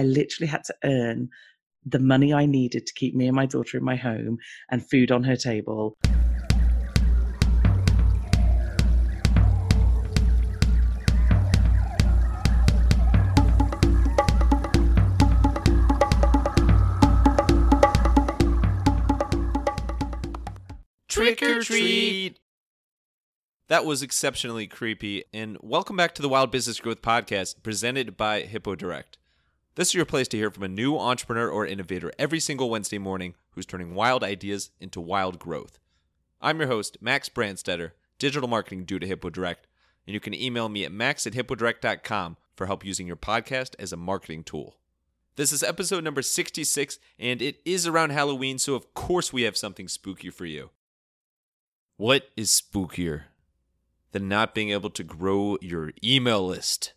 I literally had to earn the money I needed to keep me and my daughter in my home and food on her table. Trick or treat! That was exceptionally creepy, and welcome back to the Wild Business Growth Podcast, presented by Hippo Direct. This is your place to hear from a new entrepreneur or innovator every single Wednesday morning who's turning wild ideas into wild growth. I'm your host, Max Brandstetter, digital marketing dude at Hippo Direct, and you can email me at max@hippodirect.com for help using your podcast as a marketing tool. This is episode number 66, and it is around Halloween, so of course we have something spooky for you. What is spookier than not being able to grow your email list?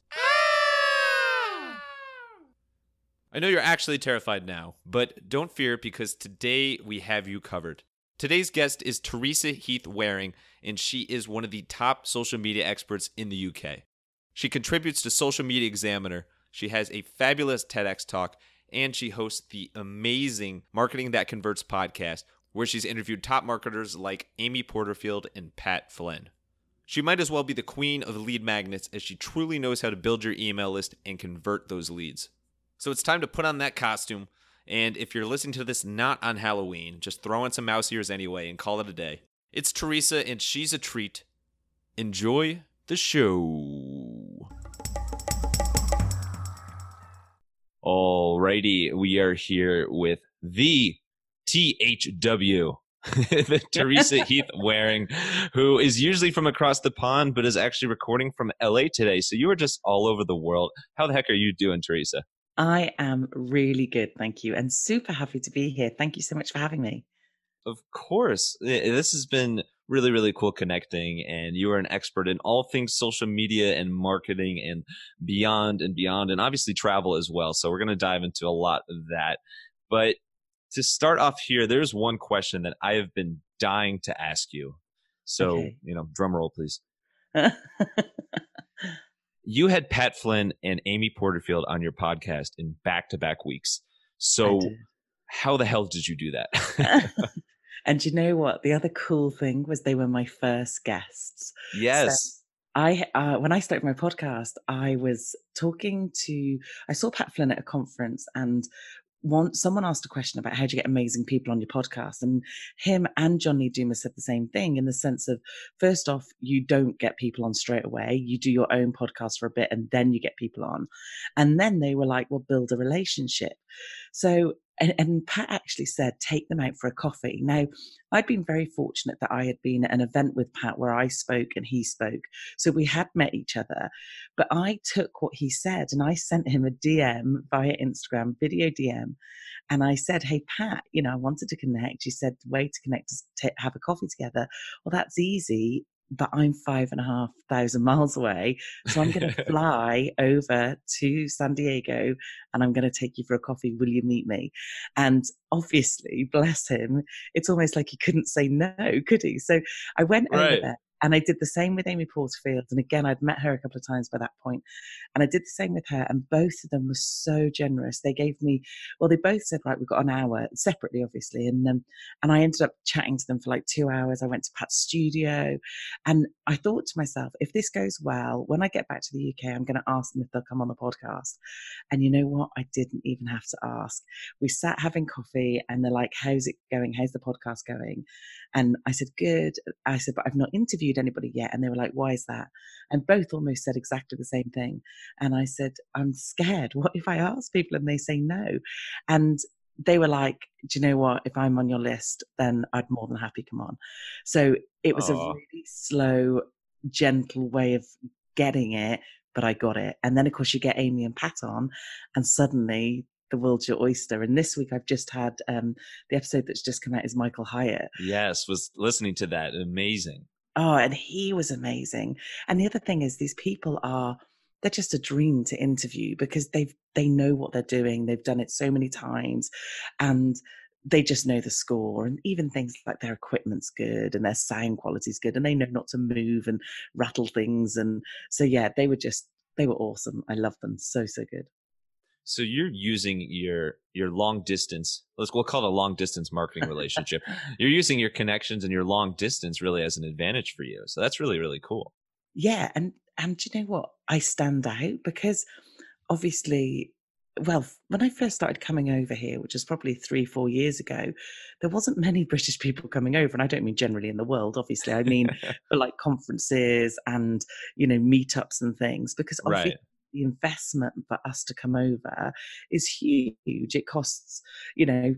I know you're actually terrified now, but don't fear, because today we have you covered. Today's guest is Teresa Heath-Wareing, and she is one of the top social media experts in the UK. She contributes to Social Media Examiner, she has a fabulous TEDx talk, and she hosts the amazing Marketing That Converts podcast, where she's interviewed top marketers like Amy Porterfield and Pat Flynn. She might as well be the queen of lead magnets, as she truly knows how to build your email list and convert those leads. So it's time to put on that costume, and if you're listening to this not on Halloween, just throw in some mouse ears anyway and call it a day. It's Teresa, and she's a treat. Enjoy the show. Alrighty, we are here with the THW, Teresa Heath-Wareing, who is usually from across the pond, but is actually recording from LA today. So you are just all over the world. How the heck are you doing, Teresa? I am really good, thank you, and super happy to be here. Thank you so much for having me. Of course. This has been really, really cool connecting, and you are an expert in all things social media and marketing and beyond and beyond, and obviously travel as well. So we're going to dive into a lot of that. But to start off here, there's one question that I have been dying to ask you. So, okay, you know, drum roll, please. You had Pat Flynn and Amy Porterfield on your podcast in back-to-back weeks. So how the hell did you do that? And you know what? The other cool thing was they were my first guests. Yes. So when I started my podcast, I was talking to, I saw Pat Flynn at a conference, and someone asked a question about how do you get amazing people on your podcast, and him and John Lee Dumas said the same thing, in the sense of, first off, you don't get people on straight away. You do your own podcast for a bit, and then you get people on. And then they were like, well, build a relationship. So, and Pat actually said, take them out for a coffee. Now, I'd been very fortunate that I had been at an event with Pat where I spoke and he spoke. So we had met each other, but I took what he said and I sent him a DM via Instagram, video DM. And I said, hey, Pat, you know, I wanted to connect. He said, the way to connect is to have a coffee together. Well, that's easy, but I'm 5,500 miles away. So I'm going to fly over to San Diego and I'm going to take you for a coffee. Will you meet me? And obviously, bless him, it's almost like he couldn't say no, could he? So I went over there, and I did the same with Amy Porterfield. And again, I'd met her a couple of times by that point. And I did the same with her. And both of them were so generous. They gave me, well, they both said, right, we've got an hour separately, obviously. And I ended up chatting to them for like 2 hours. I went to Pat's studio. And I thought to myself, if this goes well, when I get back to the UK, I'm going to ask them if they'll come on the podcast. And you know what? I didn't even have to ask. We sat having coffee and they're like, how's it going? How's the podcast going? And I said, good. I said, but I've not interviewed anybody yet. And they were like, why is that? And both almost said exactly the same thing. And I said, I'm scared. What if I ask people and they say no? And they were like, do you know what? If I'm on your list, then I'd more than happy come on. So it was a really slow, gentle way of getting it, but I got it. And then of course you get Amy and Pat on, and suddenly the world's your oyster. And this week I've just had the episode that's just come out is Michael Hyatt. Yes, was listening to that. Amazing. Oh, and he was amazing. And the other thing is, these people are, they're just a dream to interview, because they know what they're doing. They've done it so many times and they just know the score, and even things like their equipment's good and their sound quality's good and they know not to move and rattle things. And so, yeah, they were awesome. I love them so, so good. So you're using your long distance, we'll call it a long distance marketing relationship. You're using your connections and your long distance really as an advantage for you. So that's really, really cool. Yeah. And do you know what? I stand out because obviously, well, when I first started coming over here, which is probably 3-4 years ago, there wasn't many British people coming over. And I don't mean generally in the world, obviously. I mean for like conferences and, you know, meetups and things, because obviously the investment for us to come over is huge. It costs, you know,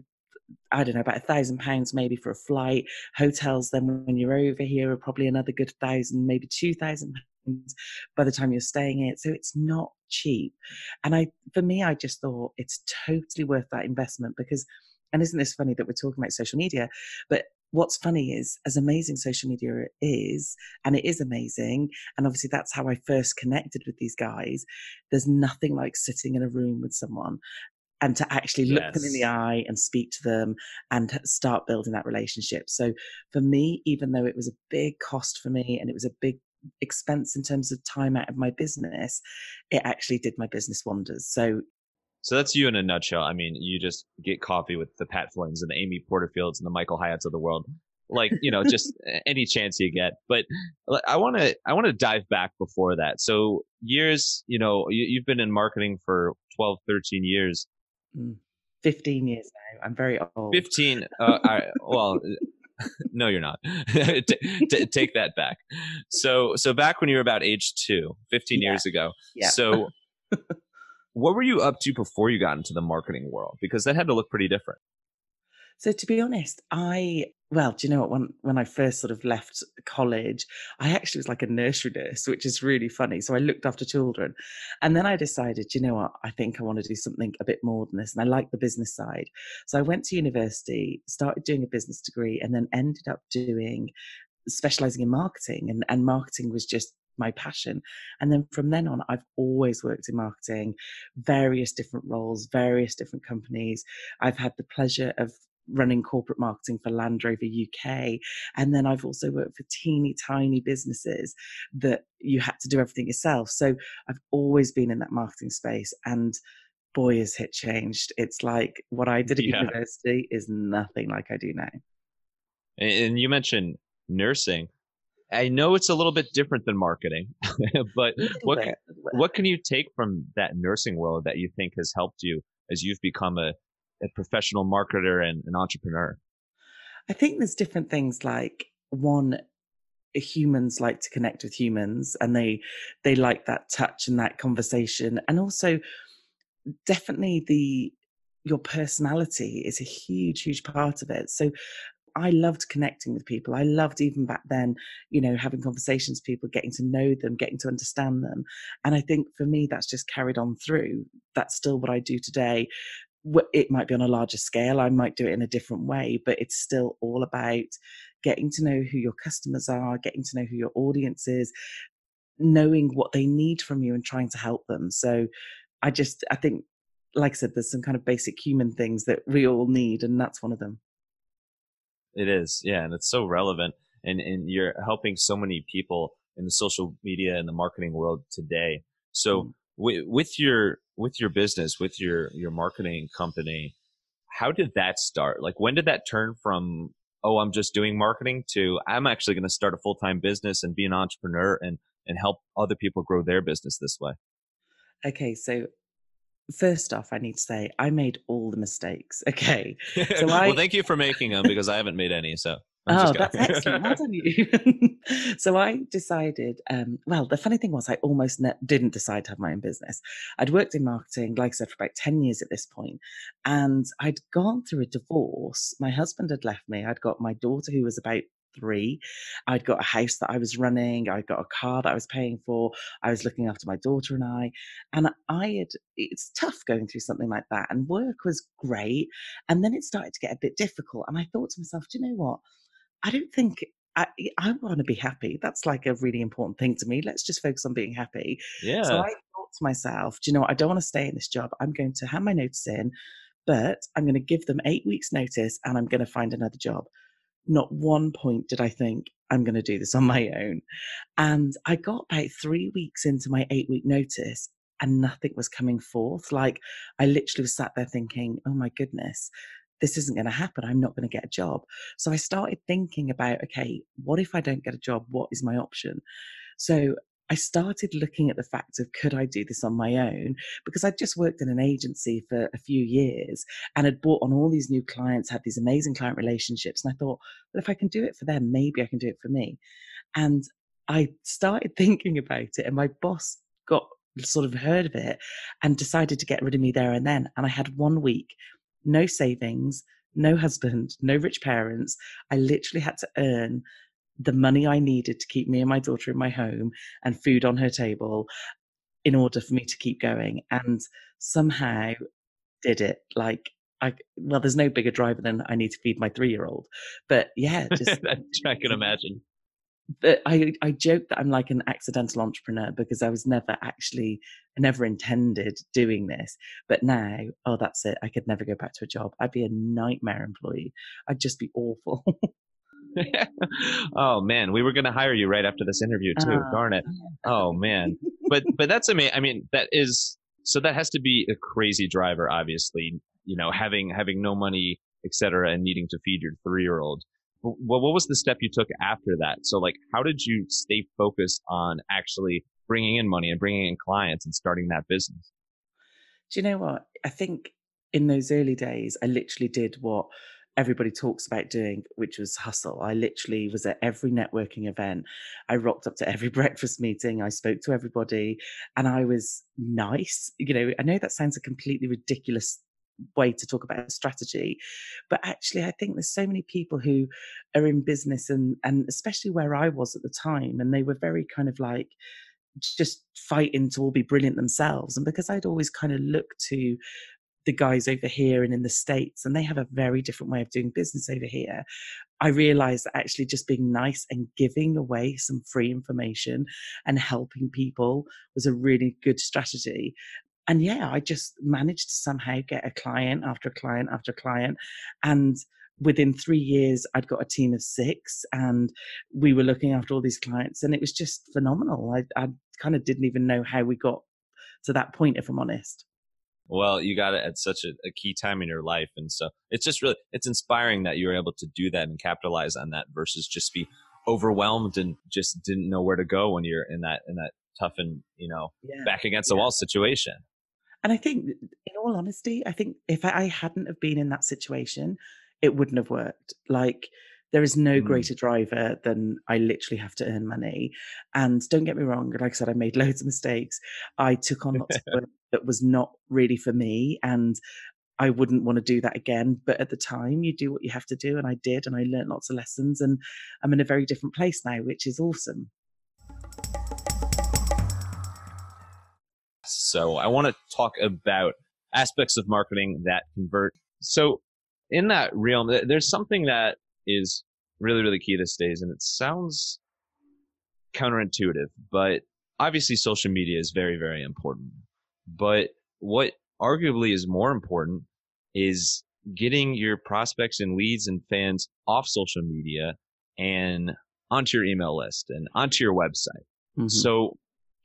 I don't know, about £1,000 maybe for a flight. Hotels then when you're over here are probably another good £1,000, maybe £2,000 by the time you're staying here. So it's not cheap. And for me, I just thought it's totally worth that investment because, and isn't this funny that we're talking about social media, but what's funny is as amazing social media is, and it is amazing. And obviously that's how I first connected with these guys. There's nothing like sitting in a room with someone and to actually look them in the eye and speak to them and start building that relationship. So for me, even though it was a big cost for me and it was a big expense in terms of time out of my business, it actually did my business wonders. So that's you in a nutshell. I mean, you just get coffee with the Pat Flynn's and the Amy Porterfields and the Michael Hyatts of the world, like, you know, just any chance you get. But I want to dive back before that. So years, you know, you've been in marketing for 12, 13 years. 15 years now. I'm very old. 15. Well, no, you're not. Take that back. So back when you were about age 2, 15 years ago. Yeah. So what were you up to before you got into the marketing world? Because that had to look pretty different. So to be honest, do you know what? When I first sort of left college, I actually was like a nursery nurse, which is really funny. So I looked after children. And then I decided, you know what? I think I want to do something a bit more than this. And I like the business side. So I went to university, started doing a business degree, and then ended up specializing in marketing. And marketing was just my passion. And then from then on, I've always worked in marketing, various different roles, various different companies. I've had the pleasure of running corporate marketing for Land Rover UK. And then I've also worked for teeny tiny businesses that you had to do everything yourself. So I've always been in that marketing space, and boy, has it changed. It's like what I did at university is nothing like I do now. And you mentioned nursing. I know it's a little bit different than marketing, but what can you take from that nursing world that you think has helped you as you've become a professional marketer and an entrepreneur? I think there's different things. Like, one, humans like to connect with humans, and they like that touch and that conversation. And also definitely your personality is a huge, huge part of it. So I loved connecting with people. I loved, even back then, you know, having conversations with people, getting to know them, getting to understand them. And I think for me, that's just carried on through. That's still what I do today. It might be on a larger scale. I might do it in a different way, but it's still all about getting to know who your customers are, getting to know who your audience is, knowing what they need from you and trying to help them. So I think, like I said, there's some kind of basic human things that we all need, and that's one of them. It is. Yeah. And it's so relevant. And you're helping so many people in the social media and the marketing world today. So with your business, with your marketing company, how did that start? Like, when did that turn from, oh, I'm just doing marketing, to I'm actually going to start a full-time business and be an entrepreneur and help other people grow their business this way? Okay. So first off, I need to say I made all the mistakes. Okay. So well, thank you for making them, because I haven't made any. So that's excellent. Well done you. So I decided, the funny thing was I almost didn't decide to have my own business. I'd worked in marketing, like I said, for about 10 years at this point. And I'd gone through a divorce. My husband had left me. I'd got my daughter who was about 3. I'd got a house that I was running. I got a car that I was paying for. I was looking after my daughter and I, it's tough going through something like that. And work was great. And then it started to get a bit difficult. And I thought to myself, do you know what? I don't think I want to be happy. That's like a really important thing to me. Let's just focus on being happy. Yeah. So I thought to myself, do you know what? I don't want to stay in this job. I'm going to hand my notice in, but I'm going to give them 8 weeks notice and I'm going to find another job. Not one point did I think I'm going to do this on my own. And I got about 3 weeks into my 8-week notice and nothing was coming forth. Like, I literally was sat there thinking, oh my goodness, this isn't going to happen. I'm not going to get a job. So I started thinking about, okay, what if I don't get a job? What is my option? So I started looking at the fact of, could I do this on my own? Because I'd just worked in an agency for a few years and had brought on all these new clients, had these amazing client relationships. And I thought, well, if I can do it for them, maybe I can do it for me. And I started thinking about it, and my boss got sort of heard of it and decided to get rid of me there and then. And I had 1 week, no savings, no husband, no rich parents. I literally had to earn the money I needed to keep me and my daughter in my home and food on her table in order for me to keep going. And somehow did it. Like, well, there's no bigger driver than I need to feed my 3-year-old. But yeah, just I can imagine. But I joke that I'm like an accidental entrepreneur, because I was never intended doing this. But now, oh, that's it. I could never go back to a job. I'd be a nightmare employee. I'd just be awful. Oh man, we were going to hire you right after this interview too. Darn it. Oh man. But that's amazing. I mean, that has to be a crazy driver, obviously, you know, having no money, et cetera, and needing to feed your 3-year-old. What was the step you took after that? So like, how did you stay focused on actually bringing in money and bringing in clients and starting that business? Do you know what? I think in those early days, I literally did what everybody talks about doing, which was hustle. I literally was at every networking event. I rocked up to every breakfast meeting. I spoke to everybody, and I was nice. You know, I know that sounds a completely ridiculous way to talk about strategy, but actually I think there's so many people who are in business, and especially where I was at the time, and they were very kind of like just fighting to all be brilliant themselves. And because I'd always kind of looked to the guys over here and in the States, and they have a very different way of doing business over here, I realized that actually just being nice and giving away some free information and helping people was a really good strategy. And yeah, I just managed to somehow get a client after a client after a client. And within 3 years, I'd got a team of 6, and we were looking after all these clients, and it was just phenomenal. I kind of didn't even know how we got to that point, if I'm honest. Well, you got it at such a key time in your life. And so it's just really, it's inspiring that you were able to do that and capitalize on that versus just be overwhelmed and just didn't know where to go when you're in that tough and, you know, back against the wall situation. And I think, in all honesty, I think if I hadn't have been in that situation, it wouldn't have worked. Like, there is no greater driver than I literally have to earn money. And don't get me wrong, like I said, I made loads of mistakes. I took on lots of work that was not really for me, and I wouldn't want to do that again. But at the time, you do what you have to do, and I did, and I learned lots of lessons, and I'm in a very different place now, which is awesome. So I want to talk about aspects of marketing that convert. So in that realm, there's something that is really, really key these days. And it sounds counterintuitive, but obviously social media is very, very important. But what arguably is more important is getting your prospects and leads and fans off social media and onto your email list and onto your website. Mm-hmm. So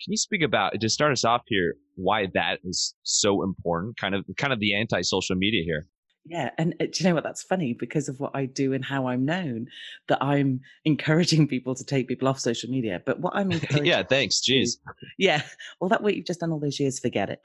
can you speak about, to start us off here, why that is so important? Kind of the anti-social media here. Yeah. And do you know what? That's funny because of what I do and how I'm known, that I'm encouraging people to take people off social media. But what I'm encouraging. Yeah. Thanks. Jeez. Yeah. Well, that way you've just done all those years, forget it.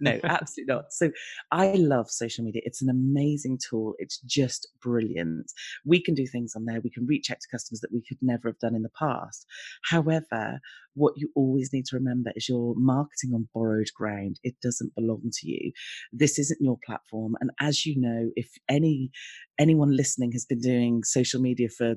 No, absolutely not. So I love social media. It's an amazing tool. It's just brilliant. We can do things on there. We can reach out to customers that we could never have done in the past. However, what you always need to remember is you're marketing on borrowed ground. It doesn't belong to you. This isn't your platform. And as you know, if anyone listening has been doing social media for,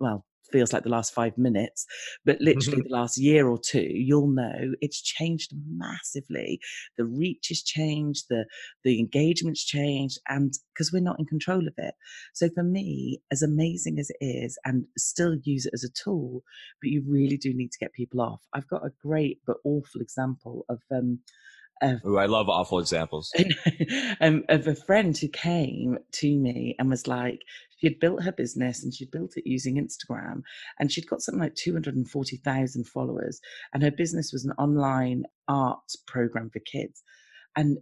well, feels like the last 5 minutes, but literally the last year or two, you'll know it's changed massively. The reach has changed, the engagement's changed, and because we're not in control of it. So for me, as amazing as it is, and still use it as a tool, but you really do need to get people off. I've got a great but awful example of Ooh, I love awful examples. Of a friend who came to me and was like, she had built her business and she'd built it using Instagram, and she'd got something like 240,000 followers, and her business was an online art program for kids. And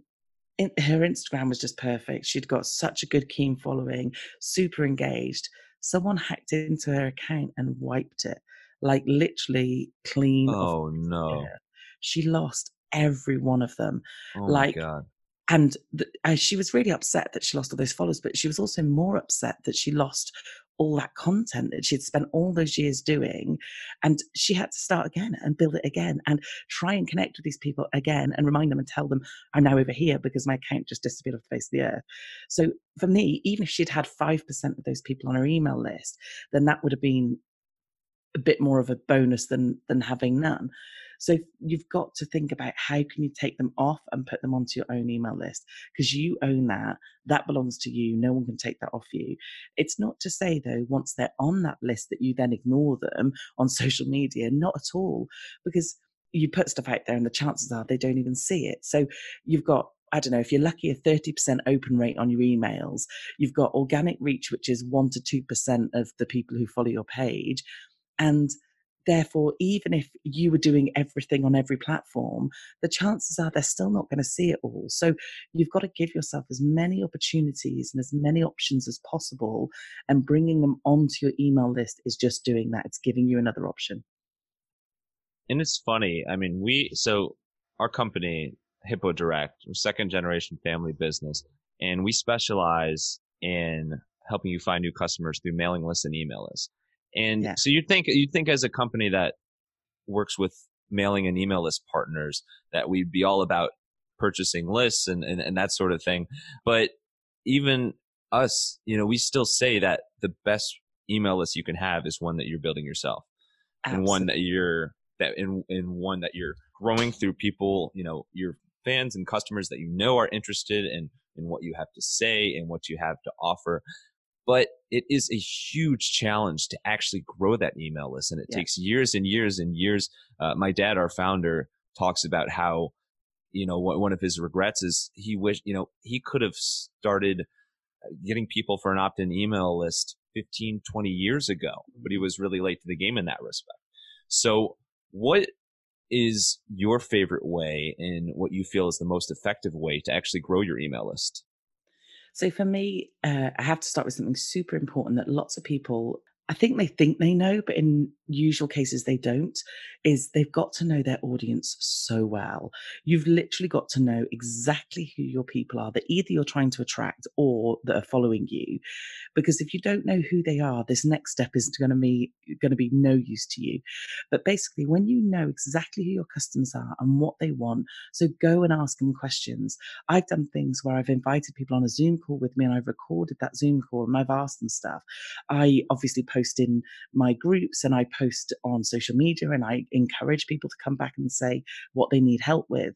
her Instagram was just perfect. She'd got such a good, keen following, super engaged. Someone hacked into her account and wiped it, like literally clean. Oh, no. She lost every one of them. Oh, like, my God. And she was really upset that she lost all those followers, but she was also more upset that she lost all that content that she'd spent all those years doing. And she had to start again and build it again and try and connect with these people again and remind them and tell them, I'm now over here because my account just disappeared off the face of the earth. So for me, even if she'd had 5% of those people on her email list, then that would have been a bit more of a bonus than having none. So you've got to think about how can you take them off and put them onto your own email list, because you own that. That belongs to you. No one can take that off you. It's not to say, though, once they're on that list that you then ignore them on social media. Not at all, because you put stuff out there and the chances are they don't even see it. So you've got, I don't know, if you're lucky, a 30% open rate on your emails. You've got organic reach, which is 1% to 2% of the people who follow your page. And therefore, even if you were doing everything on every platform, the chances are they're still not going to see it all. So you've got to give yourself as many opportunities and as many options as possible. And bringing them onto your email list is just doing that. It's giving you another option. And it's funny. I mean, so our company, Hippo Direct, we're second generation family business, and we specialize in helping you find new customers through mailing lists and email lists. And yeah. So you'd think as a company that works with mailing and email list partners that we'd be all about purchasing lists and that sort of thing. But even us, we still say that the best email list you can have is one that you're building yourself. Absolutely. And one that you're growing through people, your fans and customers that are interested in what you have to say and what you have to offer. But it is a huge challenge to actually grow that email list. And it takes years and years and years. My dad, our founder, talks about how, one of his regrets is he wished, he could have started getting people for an opt-in email list 15, 20 years ago, but he was really late to the game in that respect. So what is your favorite way and what you feel is the most effective way to actually grow your email list? So for me, I have to start with something super important that lots of people, I think they know, but in usual cases they don't, is they've got to know their audience so well. You've literally got to know exactly who your people are that either you're trying to attract or that are following you. Because if you don't know who they are, this next step is going to be no use to you. But basically, when you know exactly who your customers are and what they want, so go and ask them questions. I've done things where I've invited people on a Zoom call with me and I've recorded that Zoom call and I've asked them stuff. I obviously post in my groups and I post on social media and I encourage people to come back and say what they need help with.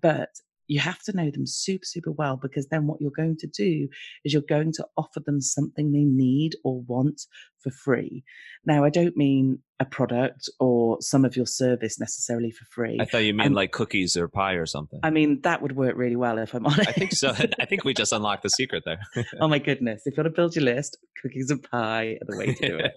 But you have to know them super, super well, because then what you're going to do is you're going to offer them something they need or want for free. Now, I don't mean a product or some of your service necessarily for free. I thought you meant like cookies or pie or something. I mean, that would work really well if I'm honest. I think so. I think we just unlocked the secret there. Oh my goodness. If you want to build your list, cookies and pie are the way to do it.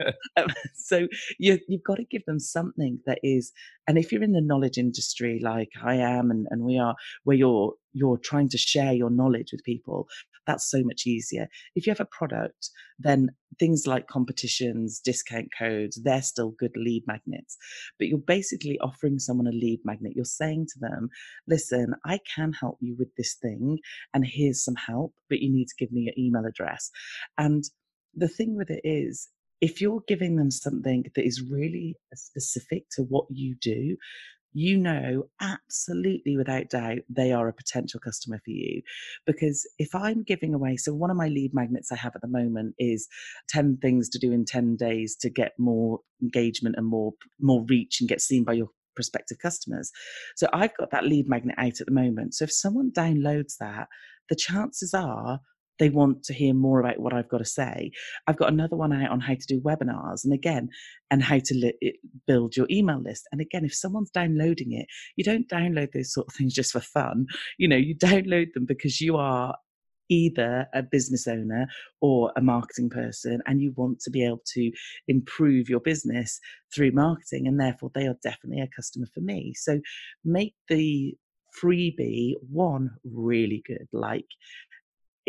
So you've got to give them something that is, and if you're in the knowledge industry like I am and we are, where you're trying to share your knowledge with people, that's so much easier. If you have a product, then things like competitions, discount codes, they're still good lead magnets. But you're basically offering someone a lead magnet. You're saying to them, listen, I can help you with this thing, and here's some help, but you need to give me your email address. And the thing with it is, if you're giving them something that is really specific to what you do, absolutely without doubt, they are a potential customer for you. Because if I'm giving away, so one of my lead magnets I have at the moment is 10 things to do in 10 days to get more engagement and more reach and get seen by your prospective customers. So I've got that lead magnet out at the moment. So if someone downloads that, the chances are they want to hear more about what I've got to say. I've got another one out on how to do webinars, and again, and how to build your email list. And again, if someone's downloading it, you don't download those sort of things just for fun. You know, you download them because you are either a business owner or a marketing person, and you want to be able to improve your business through marketing, and therefore they are definitely a customer for me. So make the freebie one really good, like,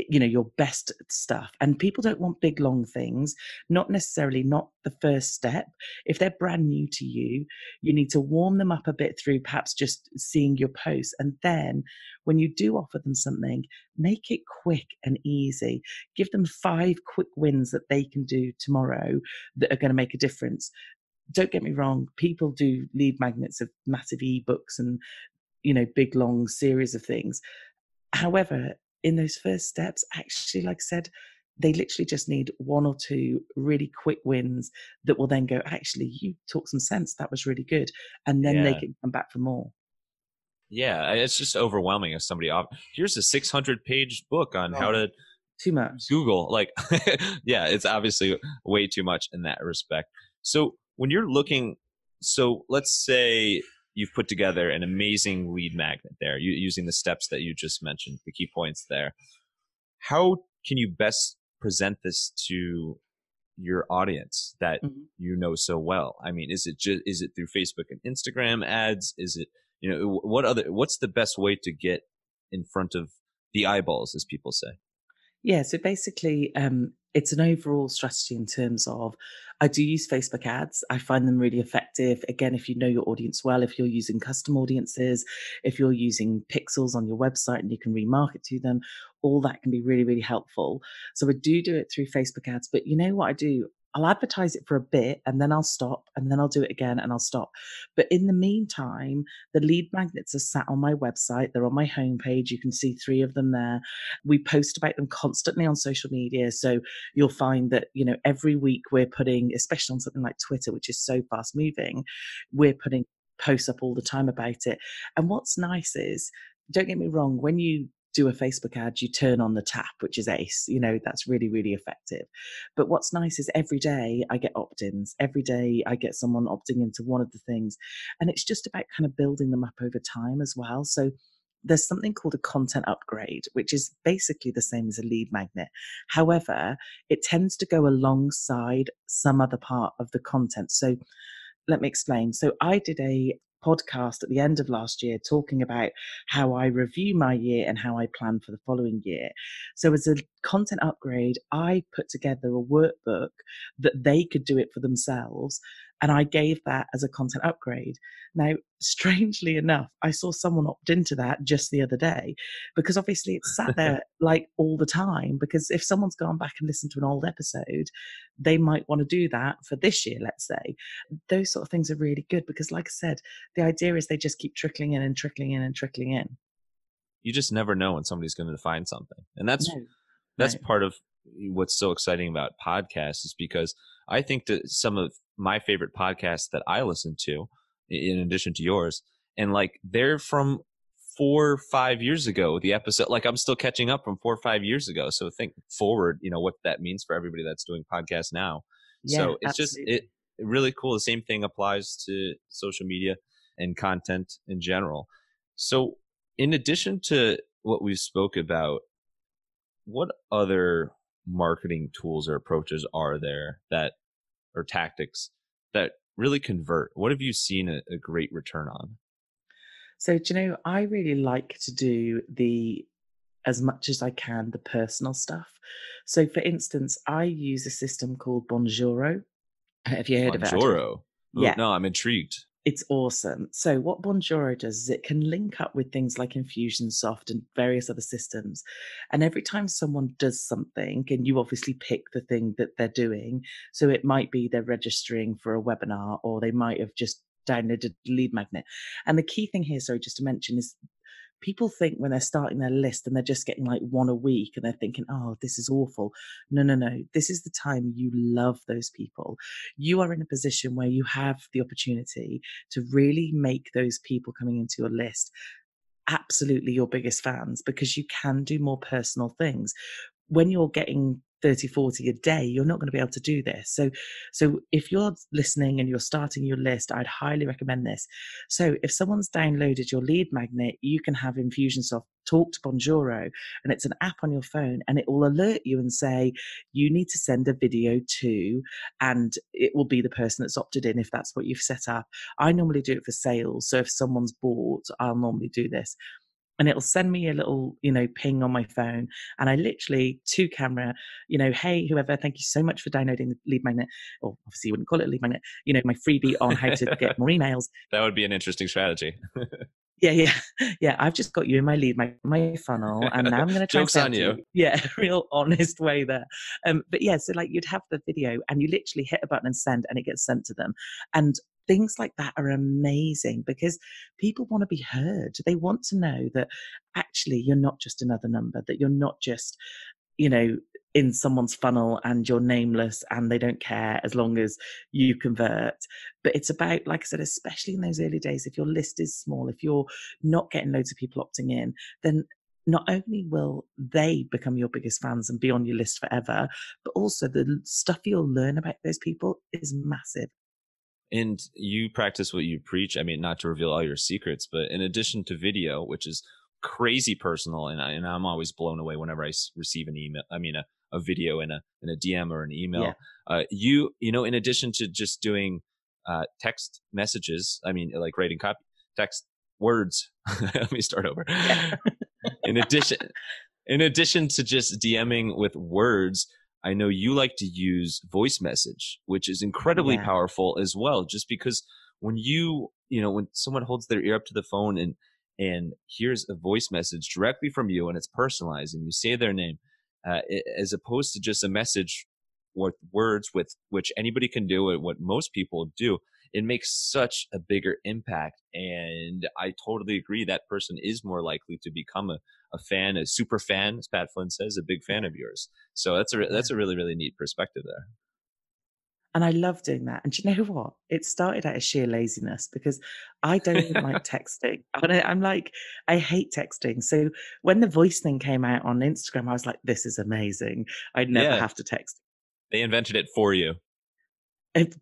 you know, your best stuff. And people don't want big long things, not necessarily, not the first step. If they're brand new to you, you need to warm them up a bit through perhaps just seeing your posts, and then when you do offer them something, make it quick and easy. Give them 5 quick wins that they can do tomorrow that are going to make a difference. Don't get me wrong, people do lead magnets of massive ebooks and, you know, big long series of things. However, in those first steps, actually, like I said, they literally just need 1 or 2 really quick wins that will then go, actually, you talked some sense, that was really good. And then they can come back for more. Yeah, it's just overwhelming if somebody, here's a 600-page book on how to too much. Google. Like, yeah, it's obviously way too much in that respect. So when you're looking, so let's say you've put together an amazing lead magnet there, using the steps that you just mentioned, the key points there. How can you best present this to your audience that you know so well? I mean, is it through Facebook and Instagram ads? Is it, you know, what's the best way to get in front of the eyeballs, as people say? Yeah. So basically, it's an overall strategy in terms of, I do use Facebook ads. I find them really effective. Again, if you know your audience well, if you're using custom audiences, if you're using pixels on your website and you can remarket to them, all that can be really, really helpful. So I do it through Facebook ads, but you know what I do? I'll advertise it for a bit and then I'll stop, and then I'll do it again and I'll stop. But in the meantime, the lead magnets are sat on my website. They're on my homepage. You can see 3 of them there. We post about them constantly on social media. So you'll find that, you know, every week we're putting, especially on something like Twitter, which is so fast moving, we're putting posts up all the time about it. And what's nice is, don't get me wrong, when you do a Facebook ad, you turn on the tap, which is ace. You know, that's really, really effective. But what's nice is every day I get opt-ins. Every day I get someone opting into one of the things. And it's just about kind of building them up over time as well. So there's something called a content upgrade, which is basically the same as a lead magnet. However, it tends to go alongside some other part of the content. So let me explain. So I did a podcast at the end of last year talking about how I review my year and how I plan for the following year. So as a content upgrade, I put together a workbook that they could do it for themselves, and I gave that as a content upgrade. Now, strangely enough, I saw someone opt into that just the other day, because obviously it's sat there like all the time, because if someone's gone back and listened to an old episode, they might want to do that for this year, let's say. Those sort of things are really good because, like I said, the idea is they just keep trickling in and trickling in and trickling in. You just never know when somebody's going to find something. And that's part of what's so exciting about podcasts, is because I think that some of my favorite podcasts that I listen to, in addition to yours, and like they're from 4 or 5 years ago, the episode, like I'm still catching up from 4 or 5 years ago. So think forward, you know, what that means for everybody that's doing podcasts now. Yeah, so it's absolutely. Just, it really cool. The same thing applies to social media and content in general. So in addition to what we spoke about, what other marketing tools or approaches are there that, or tactics that really convert? What have you seen a great return on? So, do you know, I really like to do as much as I can, the personal stuff. So for instance, I use a system called Bonjoro. Have you heard about it? Bonjoro? Yeah. No, I'm intrigued. It's awesome. So what Bonjoro does is it can link up with things like Infusionsoft and various other systems. And every time someone does something, and you obviously pick the thing that they're doing, so it might be they're registering for a webinar, or they might have just downloaded a lead magnet. And the key thing here, sorry, just to mention, is people think when they're starting their list and they're just getting like 1 a week and they're thinking, oh, this is awful. No. This is the time you love those people. You are in a position where you have the opportunity to really make those people coming into your list absolutely your biggest fans, because you can do more personal things. when you're getting 30, 40 a day, you're not going to be able to do this. So if you're listening and you're starting your list, I'd highly recommend this. So if someone's downloaded your lead magnet, you can have Infusionsoft talk to Bonjoro, and it's an app on your phone, and it will alert you and say, you need to send a video to, and it will be the person that's opted in if that's what you've set up. I normally do it for sales. So if someone's bought, I'll normally do this. And it'll send me a little, ping on my phone. And I literally, to camera, hey, whoever, thank you so much for downloading the lead magnet. Or obviously you wouldn't call it a lead magnet, my freebie on how to get more emails. That would be an interesting strategy. Yeah. I've just got you in my lead, my funnel, and now I'm going to try. Joke's on you. Yeah, real honest way there. But yeah, so you'd have the video, and you literally hit a button and send, and it gets sent to them. And things like that are amazing because people want to be heard. They want to know that actually you're not just another number, that you're not just, in someone's funnel and you're nameless and they don't care as long as you convert. But it's about, like I said, especially in those early days, if your list is small, if you're not getting loads of people opting in, then not only will they become your biggest fans and be on your list forever, but also the stuff you'll learn about those people is massive. And you practice what you preach. I mean, not to reveal all your secrets, but in addition to video, which is crazy personal, and I'm always blown away whenever I receive an email, a video in a DM or an email. Yeah. You in addition to just doing text messages, writing copy, text, words. Let me start over. Yeah. In addition to just DMing with words, I know you like to use voice message, which is incredibly powerful as well, just because when when someone holds their ear up to the phone and hears a voice message directly from you, and it's personalized and you say their name, as opposed to just a message with words, with which anybody can do and what most people do, it makes such a bigger impact. And I totally agree that person is more likely to become a fan, a super fan, as Pat Flynn says, a big fan of yours. So that's a really, really neat perspective there. And I love doing that. And do you know what? It started out as sheer laziness because I don't like texting. I hate texting. So when the voice thing came out on Instagram, I was like, this is amazing. I'd never have to text. They invented it for you.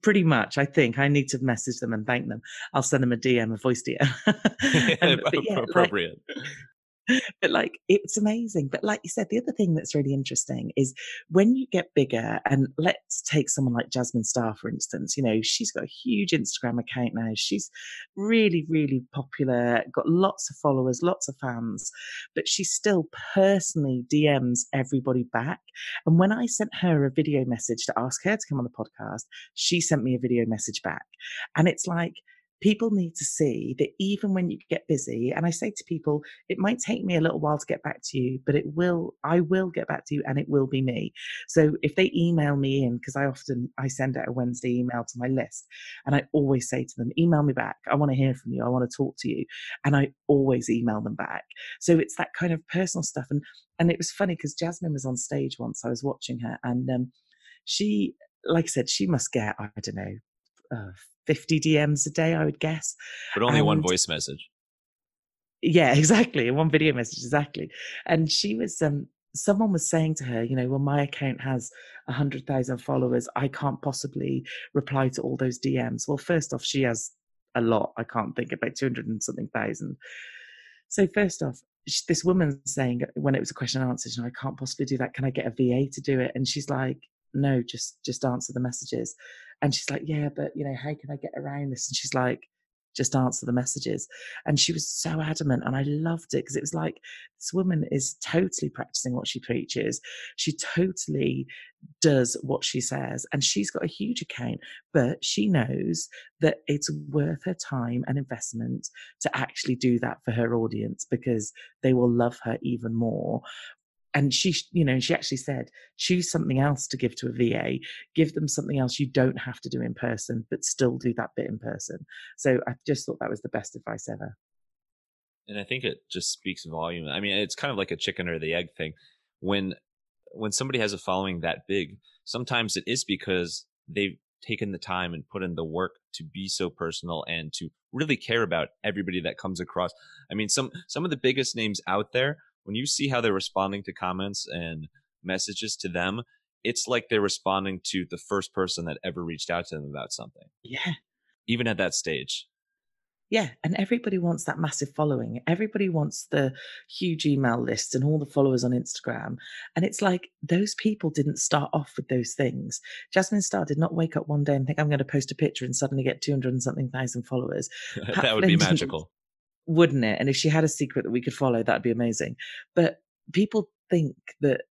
Pretty much, I think. I need to message them and thank them. I'll send them a DM, a voice DM. Appropriate. But it's amazing. But like you said, the other thing that's really interesting is when you get bigger, and let's take someone like Jasmine Star, for instance, she's got a huge Instagram account now. She's really, really popular, got lots of followers, lots of fans, but she still personally DMs everybody back. And when I sent her a video message to ask her to come on the podcast, she sent me a video message back. And it's like, people need to see that even when you get busy, and I say to people, it might take me a little while to get back to you, but I will get back to you, and it will be me. So if they email me in, because I send out a Wednesday email to my list, and I always say to them, email me back. I want to hear from you. I want to talk to you. And I always email them back. So it's that kind of personal stuff. And it was funny because Jasmine was on stage once. I was watching her, and she, like I said, she must get, I don't know, 50 DMs a day, I would guess. But only one voice message. Yeah, exactly. One video message, exactly. And she was, someone was saying to her, well, my account has 100,000 followers. I can't possibly reply to all those DMs. Well, first off, she has a lot. I can't think, about 200 and something thousand. So first off, this woman saying, when it was a question and answer, I can't possibly do that. Can I get a VA to do it? And she's like, no, just answer the messages. And she's like, yeah, but how can I get around this? And she's like, just answer the messages. And she was so adamant, and I loved it because it was like, this woman is totally practicing what she preaches. She totally does what she says, and she's got a huge account, but she knows that it's worth her time and investment to actually do that for her audience because they will love her even more. And she actually said, choose something else to give to a VA, give them something else you don't have to do in person, but still do that bit in person. So I just thought that was the best advice ever. And I think it just speaks volume. I mean, it's kind of like a chicken or the egg thing. When somebody has a following that big, sometimes it is because they've taken the time and put in the work to be so personal and to really care about everybody that comes across. I mean, some of the biggest names out there, when you see how they're responding to comments and messages to them, it's like they're responding to the first person that ever reached out to them about something. Yeah. Even at that stage. Yeah. And everybody wants that massive following. Everybody wants the huge email list and all the followers on Instagram. And it's like, those people didn't start off with those things. Jasmine Star did not wake up one day and think, I'm going to post a picture and suddenly get 200 and something thousand followers. That would be magical. Wouldn't it? And if she had a secret that we could follow, that'd be amazing. But people think that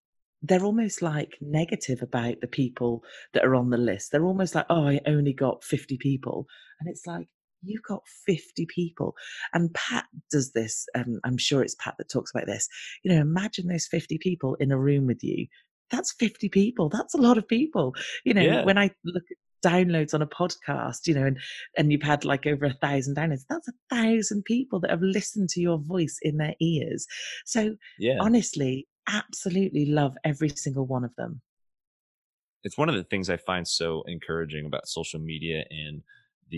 they're almost like negative about the people that are on the list. They're almost like, oh, I only got 50 people. And it's like, you've got 50 people. And Pat does this. I'm sure it's Pat that talks about this. You know, imagine those 50 people in a room with you. That's 50 people. That's a lot of people. You know, yeah. When I look at downloads on a podcast, you know, and you've had like over 1,000 downloads, that's 1,000 people that have listened to your voice in their ears. So yeah. Honestly, absolutely love every single one of them. It's one of the things I find so encouraging about social media and the,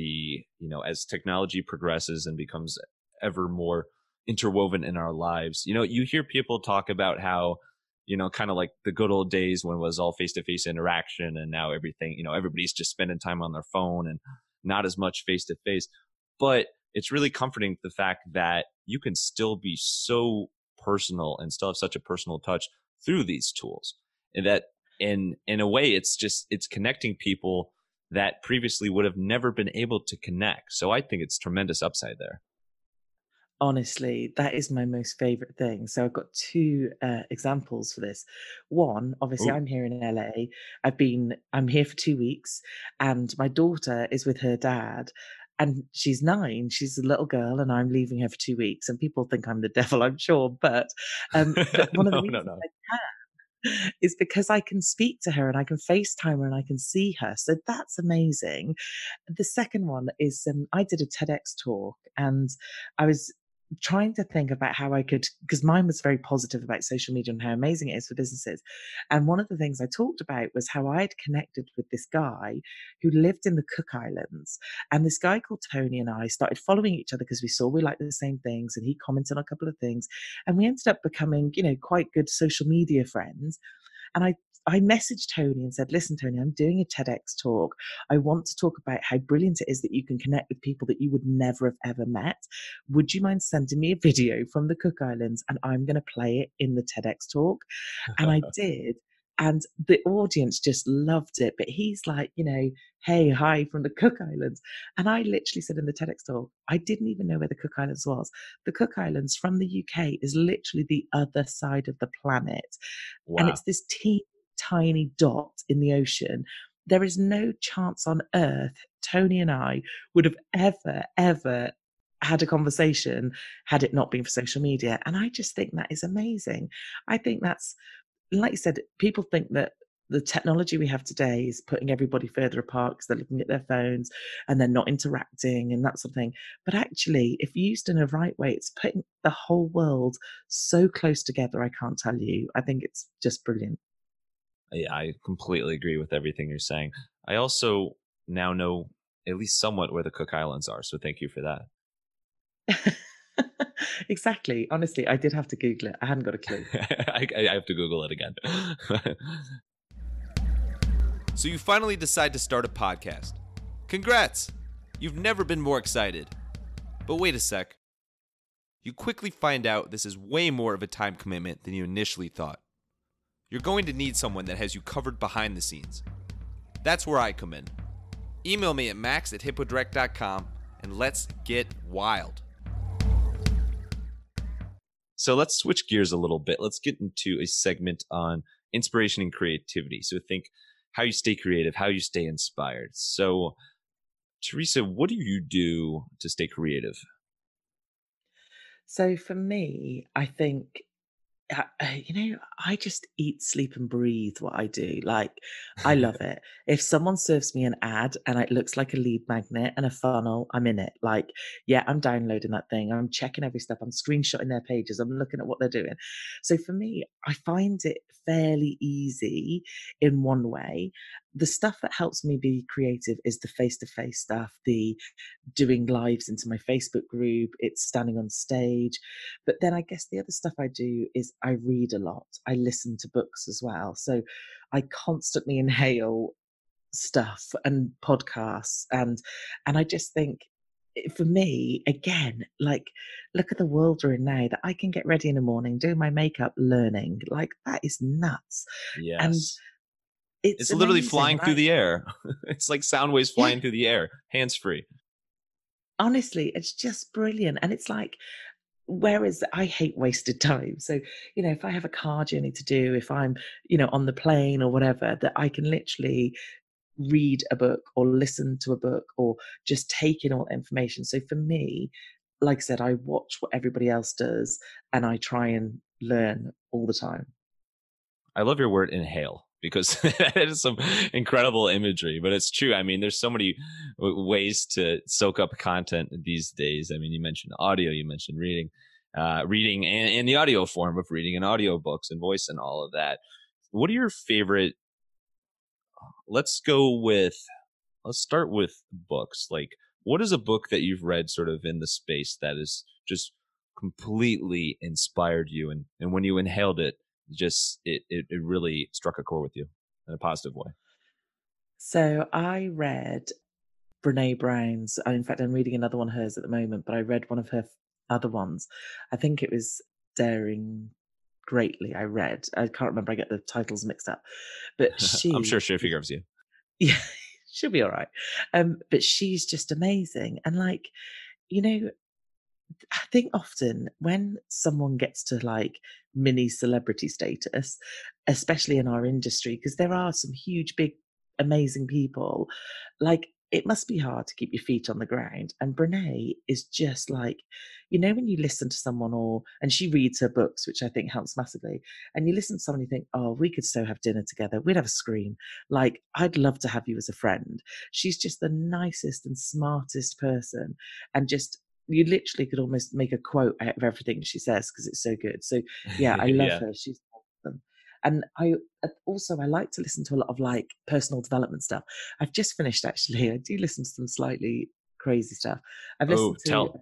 you know, as technology progresses and becomes ever more interwoven in our lives, you know, you hear people talk about how, you know, kind of like the good old days when it was all face-to-face interaction, and now everything, you know, everybody's just spending time on their phone and not as much face-to-face. But it's really comforting, the fact that you can still be so personal and still have such a personal touch through these tools. And that in a way, it's connecting people that previously would have never been able to connect. So I think it's tremendous upside there. Honestly, that is my most favorite thing. So I've got two examples for this. One, obviously, ooh. I'm here in LA. I'm here for 2 weeks, and my daughter is with her dad. And she's 9, she's a little girl, and I'm leaving her for 2 weeks. And people think I'm the devil, I'm sure. But one of the reasons I can is because I can speak to her and I can FaceTime her and I can see her. So that's amazing. The second one is I did a TEDx talk, and I was trying to think about how I could, because mine was very positive about social media and how amazing it is for businesses. And one of the things I talked about was how I had connected with this guy who lived in the Cook Islands. And this guy called Tony and I started following each other because we liked the same things, and he commented on a couple of things. And we ended up becoming, you know, quite good social media friends. And I messaged Tony and said, listen, Tony, I'm doing a TEDx talk. I want to talk about how brilliant it is that you can connect with people that you would never have ever met. Would you mind sending me a video from the Cook Islands, and I'm going to play it in the TEDx talk? And I did. And the audience just loved it. But he's like, you know, hey, hi from the Cook Islands. And I literally said in the TEDx talk, I didn't even know where the Cook Islands was. The Cook Islands from the UK is literally the other side of the planet. Wow. And it's this tiny dot in the ocean. There is no chance on earth Tony and I would have ever had a conversation had it not been for social media. And I just think that is amazing. I think that's, like you said, people think that the technology we have today is putting everybody further apart because they're looking at their phones and they're not interacting and that sort of thing. But actually, if used in a right way, it's putting the whole world so close together, I can't tell you. I think it's just brilliant. Yeah, I completely agree with everything you're saying. I also now know at least somewhat where the Cook Islands are, so thank you for that. Exactly. Honestly, I did have to Google it. I hadn't got a clue. I have to Google it again. So you finally decide to start a podcast. Congrats! You've never been more excited. But wait a sec. You quickly find out this is way more of a time commitment than you initially thought. You're going to need someone that has you covered behind the scenes. That's where I come in. Email me at max@hippodirect.com and let's get wild. So let's switch gears a little bit. Let's get into a segment on inspiration and creativity. So think how you stay creative, how you stay inspired. So, Teresa, what do you do to stay creative? So for me, I think, you know, I just eat, sleep, and breathe what I do. Like, I love it. If someone serves me an ad and it looks like a lead magnet and a funnel, I'm in it. Like, yeah, I'm downloading that thing. I'm checking every step. I'm screenshotting their pages. I'm looking at what they're doing. So for me, I find it fairly easy in one way. the stuff that helps me be creative is the face-to-face stuff, the doing lives into my Facebook group, it's standing on stage. But then I guess the other stuff I do is I read a lot. I listen to books as well. So I constantly inhale stuff and podcasts, and I just think, for me, again, like, look at the world we're in now, that I can get ready in the morning, do my makeup, learning. Like, that is nuts. Yes. And it's literally flying through the air. It's like sound waves flying through the air, hands-free. Honestly, it's just brilliant. And it's like, whereas I hate wasted time. So, you know, if I have a car journey to do, if I'm, you know, on the plane or whatever, that I can literally read a book or listen to a book or just take in all information. So for me, like I said, I watch what everybody else does and I try and learn all the time. I love your word inhale, because that is some incredible imagery, but it's true. I mean, there's so many ways to soak up content these days. I mean, you mentioned audio, you mentioned reading and the audio form of reading and audiobooks and voice and all of that. What are your favorite? Let's start with books. Like, what is a book that you've read sort of in the space that has just completely inspired you? And when you inhaled it, just, it really struck a chord with you in a positive way. So I read Brené Brown's, and in fact, I'm reading another one of hers at the moment, but I read one of her other ones. I think it was Daring Greatly. I can't remember, I get the titles mixed up, but she I'm sure she figures you. Yeah, she'll be all right. But she's just amazing. And like, you know, I think often when someone gets to like mini celebrity status, especially in our industry, because there are some huge, big, amazing people, like it must be hard to keep your feet on the ground. And Brené is just like, you know, when you listen to someone, and she reads her books, which I think helps massively, and you listen to someone, you think, oh, we could so have dinner together. We'd have a scream. Like, I'd love to have you as a friend. She's just the nicest and smartest person. And just, you literally could almost make a quote out of everything she says because it's so good. So yeah, I love her. She's awesome. And I like to listen to a lot of like personal development stuff. I've just finished, actually. I do listen to some slightly crazy stuff. I've listened to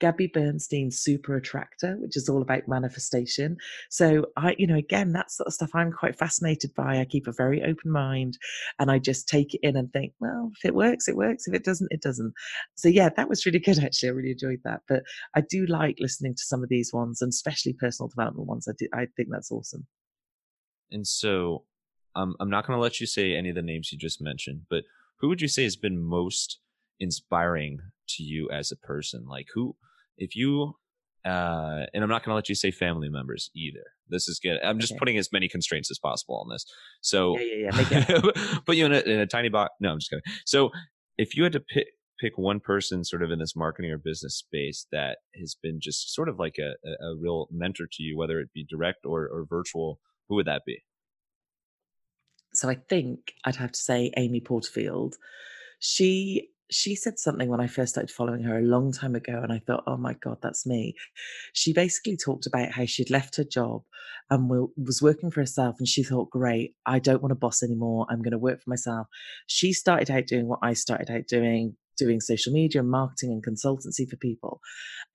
Gabby Bernstein's Super Attractor, which is all about manifestation. So I, you know, again, that sort of stuff I'm quite fascinated by. I keep a very open mind and I just take it in and think, well, if it works, it works. If it doesn't, it doesn't. So yeah, that was really good, actually. I really enjoyed that. But I do like listening to some of these ones, and especially personal development ones. I think that's awesome. And so I'm not going to let you say any of the names you just mentioned, but who would you say has been most inspiring to you as a person? Like, who, if you and I'm not going to let you say family members either, this is good, I'm just putting as many constraints as possible on this, so put you in a tiny box. No, I'm just kidding. So if you had to pick one person sort of in this marketing or business space that has been just sort of like a real mentor to you, whether it be direct or virtual, who would that be? So I think I'd have to say Amy Porterfield. She said something when I first started following her a long time ago, and I thought, oh my God, that's me. She basically talked about how she'd left her job and was working for herself, and she thought, great, I don't want a boss anymore. I'm going to work for myself. She started out doing what I started out doing social media and marketing and consultancy for people.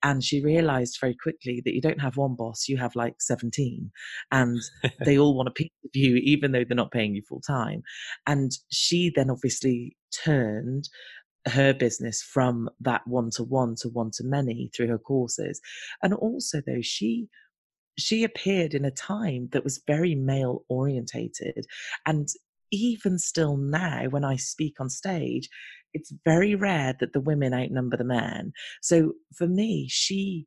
And she realized very quickly that you don't have one boss, you have like 17, and they all want a piece of you, even though they're not paying you full time. And she then obviously turned her business from that one-to-one to one-to-many through her courses. And also, though, she appeared in a time that was very male orientated. And even still now, when I speak on stage, it's very rare that the women outnumber the men. So for me, she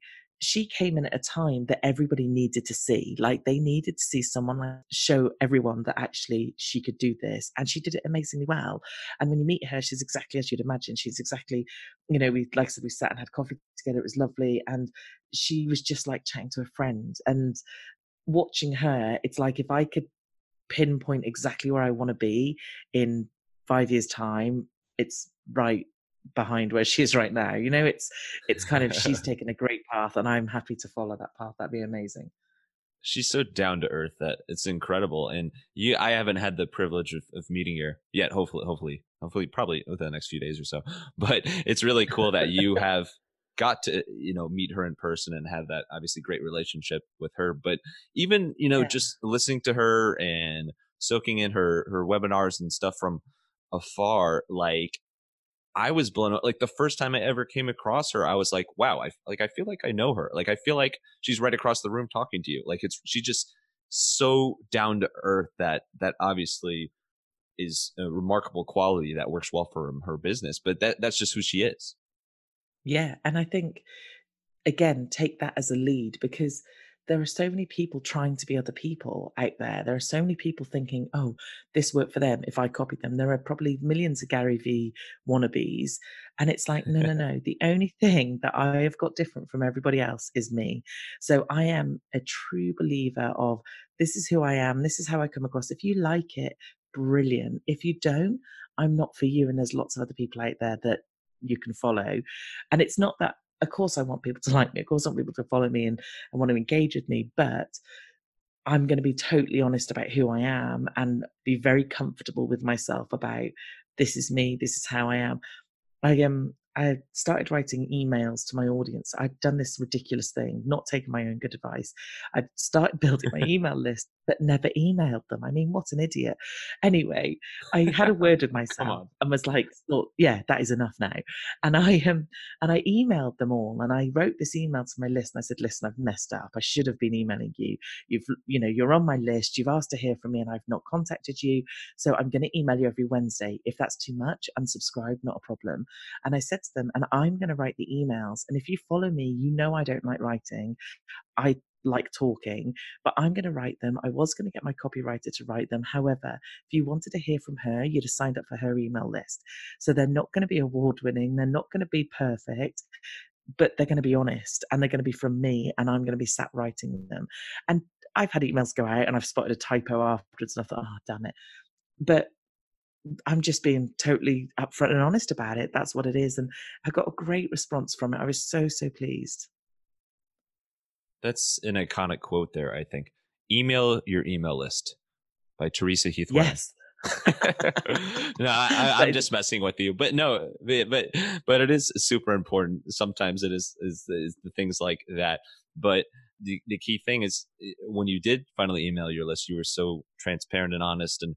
came in at a time that everybody needed to see. Like, they needed to see someone show everyone that actually she could do this. And she did it amazingly well. And when you meet her, she's exactly as you'd imagine. She's exactly, you know, we, like I said, we sat and had coffee together. It was lovely. And she was just like chatting to a friend. And watching her, it's like, if I could pinpoint exactly where I want to be in 5 years' time, it's right behind where she is right now. You know, it's kind of, she's taken a great path and I'm happy to follow that path. That'd be amazing. she's so down to earth that it's incredible. And you, I haven't had the privilege of meeting her yet. Hopefully, probably within the next few days or so. But it's really cool that you have got to, you know, meet her in person and have that obviously great relationship with her. But even, you know, just listening to her and soaking in her webinars and stuff from afar, like, I was blown away. Like the first time I ever came across her, I was like, wow, I feel like I know her. Like, I feel like she's right across the room talking to you. Like she's just so down to earth that obviously is a remarkable quality that works well for her business, but that's just who she is. Yeah. And I think, again, take that as a lead, because there are so many people trying to be other people out there. There are so many people thinking, oh, this worked for them if I copied them. There are probably millions of Gary V wannabes. And it's like, no. The only thing that I have got different from everybody else is me. So I am a true believer of this is who I am. This is how I come across. If you like it, brilliant. If you don't, I'm not for you. And there's lots of other people out there that you can follow. And it's not that, of course I want people to like me, of course I want people to follow me and want to engage with me, but I'm going to be totally honest about who I am and be very comfortable with myself about this is me, this is how I am. I started writing emails to my audience. I'd done this ridiculous thing, not taking my own good advice. I'd started building my email list, but never emailed them. I mean, what an idiot. Anyway, I had a word with myself and was like, well, yeah, that is enough now. And I emailed them all. And I wrote this email to my list and I said, listen, I've messed up. I should have been emailing you. You're on my list. You've asked to hear from me and I've not contacted you. So I'm going to email you every Wednesday. If that's too much, unsubscribe, not a problem. And I said to them, and I'm going to write the emails. And if you follow me, you know I don't like writing. I like talking, but I'm going to write them. I was going to get my copywriter to write them. However, if you wanted to hear from her, you'd have signed up for her email list. So they're not going to be award-winning. They're not going to be perfect, but they're going to be honest and they're going to be from me and I'm going to be sat writing them. And I've had emails go out and I've spotted a typo afterwards and I thought, oh, damn it. But I'm just being totally upfront and honest about it. That's what it is. And I got a great response from it. I was so, so pleased. That's an iconic quote there, I think. Email your email list by Teresa Heath-Wareing. Yes. No, I'm just messing with you. But no, but it is super important. Sometimes it is the things like that. But the key thing is when you did finally email your list, you were so transparent and honest and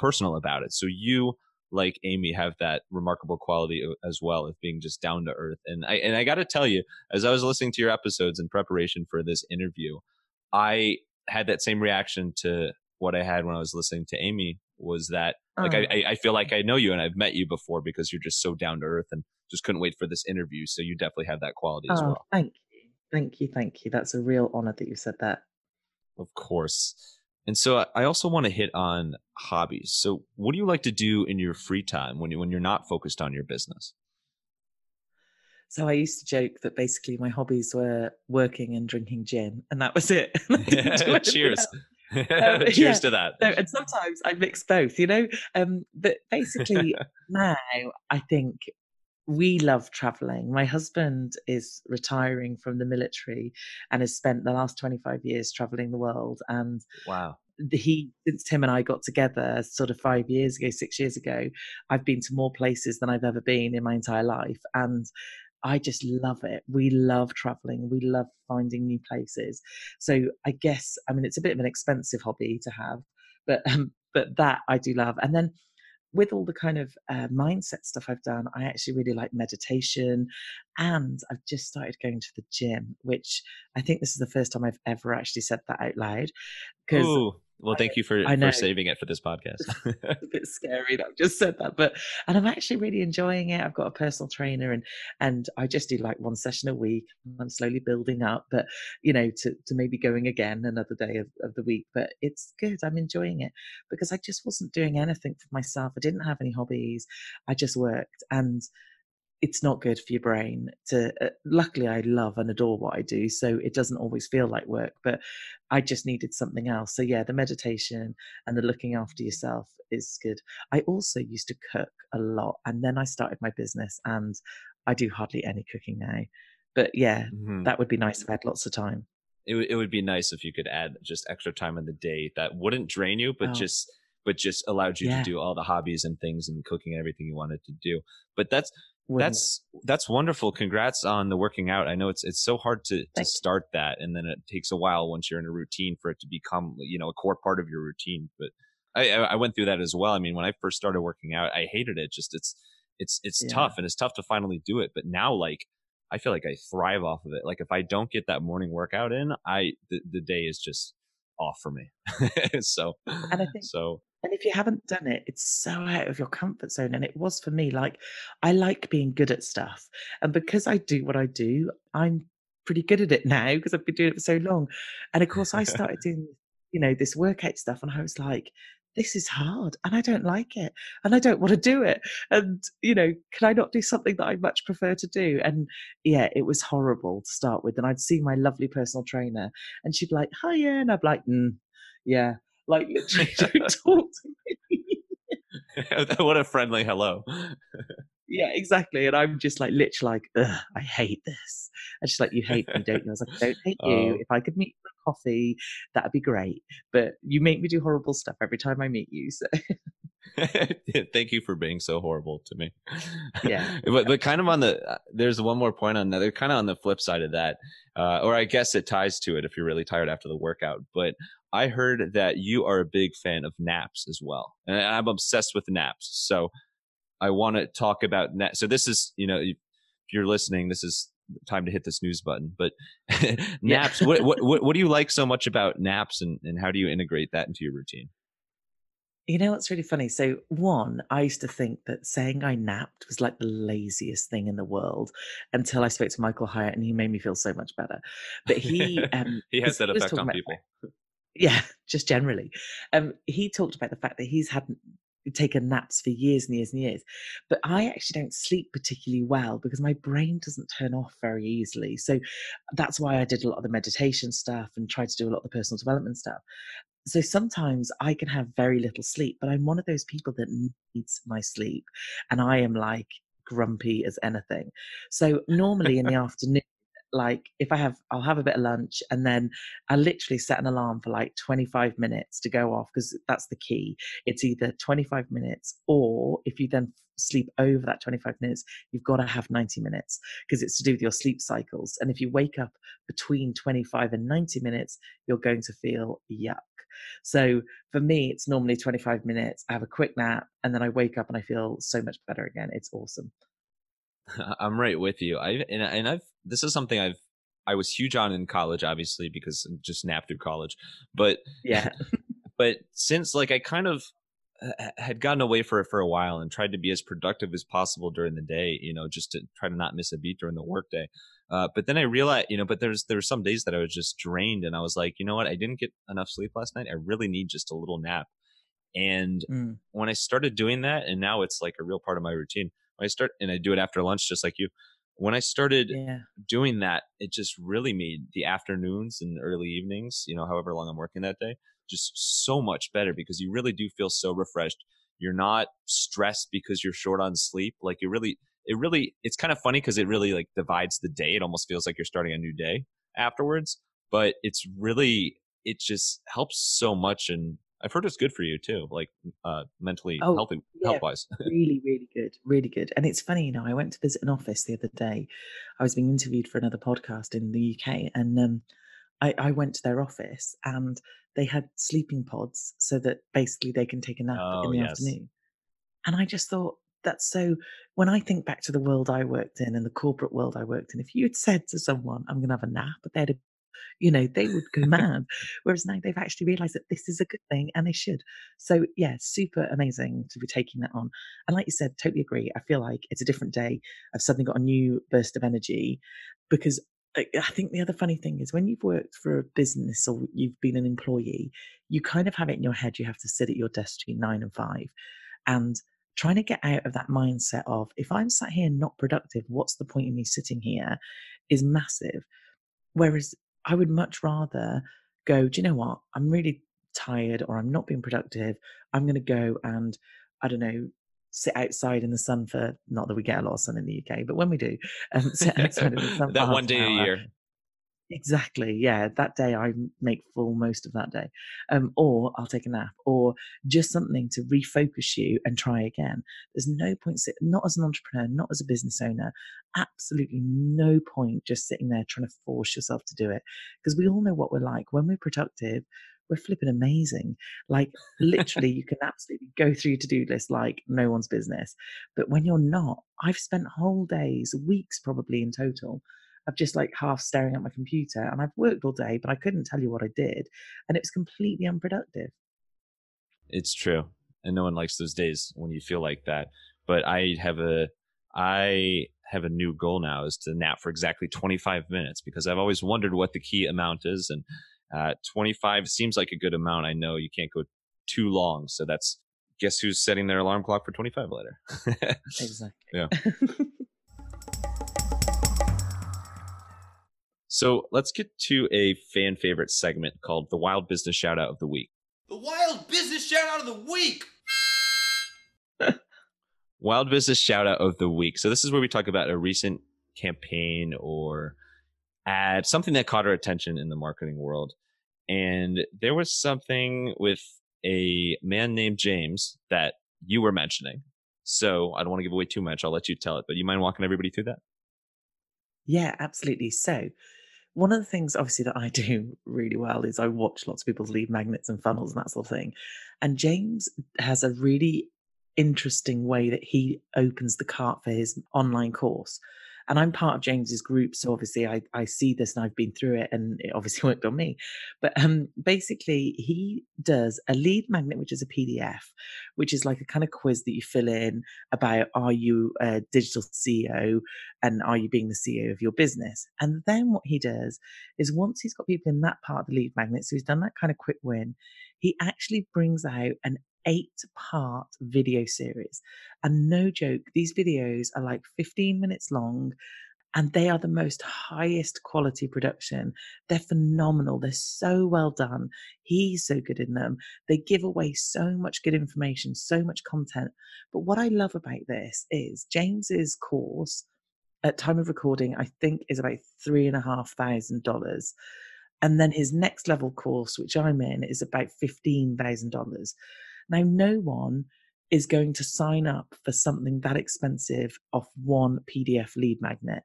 personal about it. So you, like Amy, have that remarkable quality as well of being just down to earth. And I got to tell you, as I was listening to your episodes in preparation for this interview, I had that same reaction to what I had when I was listening to Amy, was that like, I feel like I know you and I've met you before because you're just so down to earth and just couldn't wait for this interview. So you definitely have that quality as well. Thank you. That's a real honor that you said that. Of course. And so I also want to hit on hobbies. So what do you like to do in your free time when you're not focused on your business? So I used to joke that basically my hobbies were working and drinking gin, and that was it. Cheers. Cheers to that. So, and sometimes I mix both, you know. But basically now I think we love traveling. My husband is retiring from the military and has spent the last 25 years traveling the world. And wow. Since Tim and I got together sort of 6 years ago, I've been to more places than I've ever been in my entire life. And I just love it. We love traveling. We love finding new places. So I guess, I mean, it's a bit of an expensive hobby to have, but that I do love. And then with all the kind of mindset stuff I've done, I actually really like meditation, and I've just started going to the gym, which I think this is the first time I've ever actually said that out loud. Ooh, well, thank you for saving it for this podcast. It's a bit scary that I've just said that, but I'm actually really enjoying it. I've got a personal trainer and I just do like one session a week. I'm slowly building up, but you know, to maybe going again another day of the week, but it's good. I'm enjoying it because I just wasn't doing anything for myself. I didn't have any hobbies. I just worked, and it's not good for your brain to, luckily I love and adore what I do. So it doesn't always feel like work, but I just needed something else. So yeah, the meditation and the looking after yourself is good. I also used to cook a lot, and then I started my business and I do hardly any cooking now, but yeah, that would be nice if I had lots of time. it would be nice if you could add just extra time in the day that wouldn't drain you, but just allowed you to do all the hobbies and things and cooking and everything you wanted to do. But that's wonderful. Congrats on the working out. I know it's so hard to start that, and then it takes a while once you're in a routine for it to become, you know, a core part of your routine. But I went through that as well. I mean, when I first started working out, I hated it. Just it's tough, and it's tough to finally do it. But now, like, I feel like I thrive off of it. Like, if I don't get that morning workout in, the day is just off for me. And if you haven't done it, it's so out of your comfort zone. And it was for me, like, I like being good at stuff. And because I do what I do, I'm pretty good at it now because I've been doing it for so long. And of course, I started doing, you know, this workout stuff, and I was like, this is hard and I don't like it and I don't want to do it. And, you know, can I not do something that I much prefer to do? And yeah, it was horrible to start with. And I'd see my lovely personal trainer and she'd be like, hiya. And I'd be like, yeah. Like, literally, don't talk to me. What a friendly hello. Yeah, exactly. And I'm just like, literally, like, ugh, I hate this. And she's like, you hate me, don't you? I was like, I don't hate you. If I could meet you for coffee, that'd be great. But you make me do horrible stuff every time I meet you. So. Thank you for being so horrible to me. Yeah. But kind of on there's one more point on that. Kind of on the flip side of that, or I guess it ties to it if you're really tired after the workout. But I heard that you are a big fan of naps as well. And I'm obsessed with naps. So I want to talk about naps. So this is, you know, if you're listening, this is time to hit the snooze button. But naps, what do you like so much about naps, and how do you integrate that into your routine? You know, what's really funny. So one, I used to think that saying I napped was like the laziest thing in the world until I spoke to Michael Hyatt, and he made me feel so much better. But he... he has that effect on people. Yeah, just generally. He talked about the fact that he's hadn't taken naps for years and years and years. But I actually don't sleep particularly well because my brain doesn't turn off very easily. So that's why I did a lot of the meditation stuff and tried to do a lot of the personal development stuff. So sometimes I can have very little sleep, but I'm one of those people that needs my sleep. And I am like grumpy as anything. So normally in the afternoon, like if I'll have a bit of lunch, and then I literally set an alarm for like 25 minutes to go off, because that's the key. It's either 25 minutes, or if you then sleep over that 25 minutes, you've got to have 90 minutes because it's to do with your sleep cycles. And if you wake up between 25 and 90 minutes, you're going to feel yuck. So for me, it's normally 25 minutes. I have a quick nap and then I wake up and I feel so much better again. It's awesome. I'm right with you. This is something I was huge on in college, obviously, because I just napped through college. But yeah, but since like I kind of had gotten away for a while and tried to be as productive as possible during the day, you know, just to try to not miss a beat during the workday. But then I realized, you know, but there were some days that I was just drained, and I was like, you know what, I didn't get enough sleep last night. I really need just a little nap. And when I started doing that, and now it's like a real part of my routine. I do it after lunch, just like you. When I started doing that, it just really made the afternoons and early evenings, you know, however long I'm working that day, just so much better, because you really do feel so refreshed. You're not stressed because you're short on sleep. Like it's kind of funny because it really like divides the day. It almost feels like you're starting a new day afterwards, but it just helps so much. And I've heard it's good for you too, like mentally healthy, health-wise. Really, really good. Really good. And it's funny, you know, I went to visit an office the other day. I was being interviewed for another podcast in the UK, and I went to their office and they had sleeping pods so that basically they can take a nap in the afternoon. And I just thought, that's so, when I think back to the world I worked in and the corporate world I worked in, if you'd said to someone, I'm going to have a nap, but they'd have, you know, they would go mad. Whereas now they've actually realized that this is a good thing and they should. So yeah, super amazing to be taking that on. And like you said, totally agree. I feel like it's a different day. I've suddenly got a new burst of energy, because I think the other funny thing is when you've worked for a business or you've been an employee, you kind of have it in your head. You have to sit at your desk between 9 and 5, and trying to get out of that mindset of, if I'm sat here not productive, what's the point of me sitting here, is massive. Whereas I would much rather go, do you know what? I'm really tired, or I'm not being productive. I'm going to go and, I don't know, sit outside in the sun for, not that we get a lot of sun in the UK, but when we do, sit outside in the sun. That one day a year. Exactly. Yeah. That day I make full most of that day, or I'll take a nap or just something to refocus you and try again. There's no point, not as an entrepreneur, not as a business owner, absolutely no point just sitting there trying to force yourself to do it. Because we all know what we're like when we're productive. We're flipping amazing. Like literally, you can absolutely go through your to-do list like no one's business. But when you're not, I've spent whole days, weeks probably in total, of just like half staring at my computer, and I've worked all day, but I couldn't tell you what I did, and it was completely unproductive. It's true, and no one likes those days when you feel like that. But I have a new goal now, is to nap for exactly 25 minutes because I've always wondered what the key amount is, and 25 seems like a good amount. I know you can't go too long. So that's, guess who's setting their alarm clock for 25 later? Exactly. Yeah. So let's get to a fan favorite segment called the Wild Business Shoutout of the Week. The Wild Business Shoutout of the Week. Wild Business Shoutout of the Week. So this is where we talk about a recent campaign or ad, something that caught our attention in the marketing world. And there was something with a man named James that you were mentioning. So I don't want to give away too much. I'll let you tell it, but you mind walking everybody through that? Yeah, absolutely. So one of the things obviously that I do really well is I watch lots of people's lead magnets and funnels and that sort of thing. And James has a really interesting way that he opens the cart for his online course. And I'm part of James's group, so obviously I see this and I've been through it, and it obviously worked on me. But basically, he does a lead magnet, which is a PDF, which is like a kind of quiz that you fill in about, are you a digital CEO and are you being the CEO of your business? And then what he does is once he's got people in that part of the lead magnet, so he's done that kind of quick win, he actually brings out an 8-part video series. And no joke, these videos are like 15 minutes long, and they are the most highest quality production. They're phenomenal. They're so well done. He's so good in them. They give away so much good information, so much content. But what I love about this is James's course at time of recording, I think is about $3,500. And then his next level course, which I'm in, is about $15,000. Now, no one is going to sign up for something that expensive off one PDF lead magnet.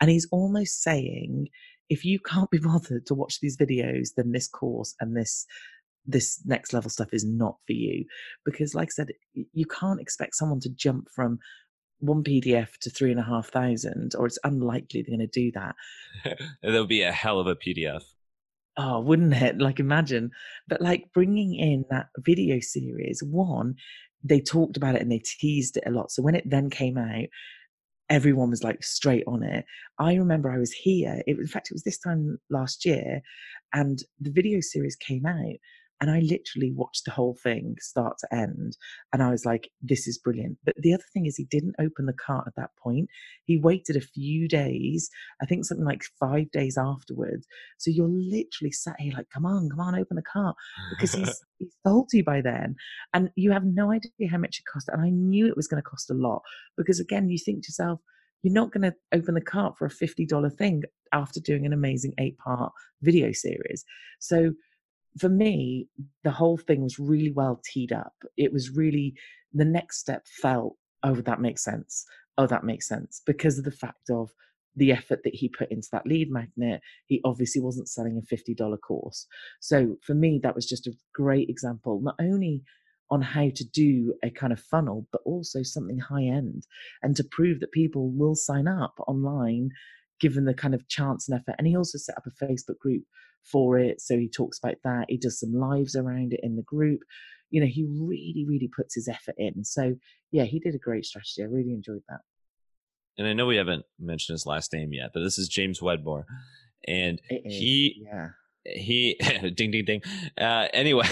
And he's almost saying, if you can't be bothered to watch these videos, then this course and this next level stuff is not for you. Because like I said, you can't expect someone to jump from one PDF to 3,500, or it's unlikely they're going to do that. There'll be a hell of a PDF. Oh, wouldn't it? Like, imagine. But like bringing in that video series, one, they talked about it and they teased it a lot. So when it then came out, everyone was like straight on it. I remember I was here. In fact, it was this time last year, and the video series came out, and I literally watched the whole thing start to end. And I was like, this is brilliant. But the other thing is he didn't open the cart at that point. He waited a few days, I think something like 5 days afterwards. So you're literally sat here like, come on, open the cart. Because he's salty by then. And you have no idea how much it cost. And I knew it was going to cost a lot. Because again, you think to yourself, you're not going to open the cart for a $50 thing after doing an amazing 8-part video series. So for me, the whole thing was really well teed up. It was really, the next step felt, oh, that makes sense. Oh, that makes sense. Because of the fact of the effort that he put into that lead magnet, he obviously wasn't selling a $50 course. So for me, that was just a great example, not only on how to do a kind of funnel, but also something high end, and to prove that people will sign up online given the kind of chance and effort. And he also set up a Facebook group for it. So he talks about that. He does some lives around it in the group. You know, he really, really puts his effort in. So yeah, he did a great strategy. I really enjoyed that. And I know we haven't mentioned his last name yet, but this is James Wedmore. And he ding, ding, ding. Anyway,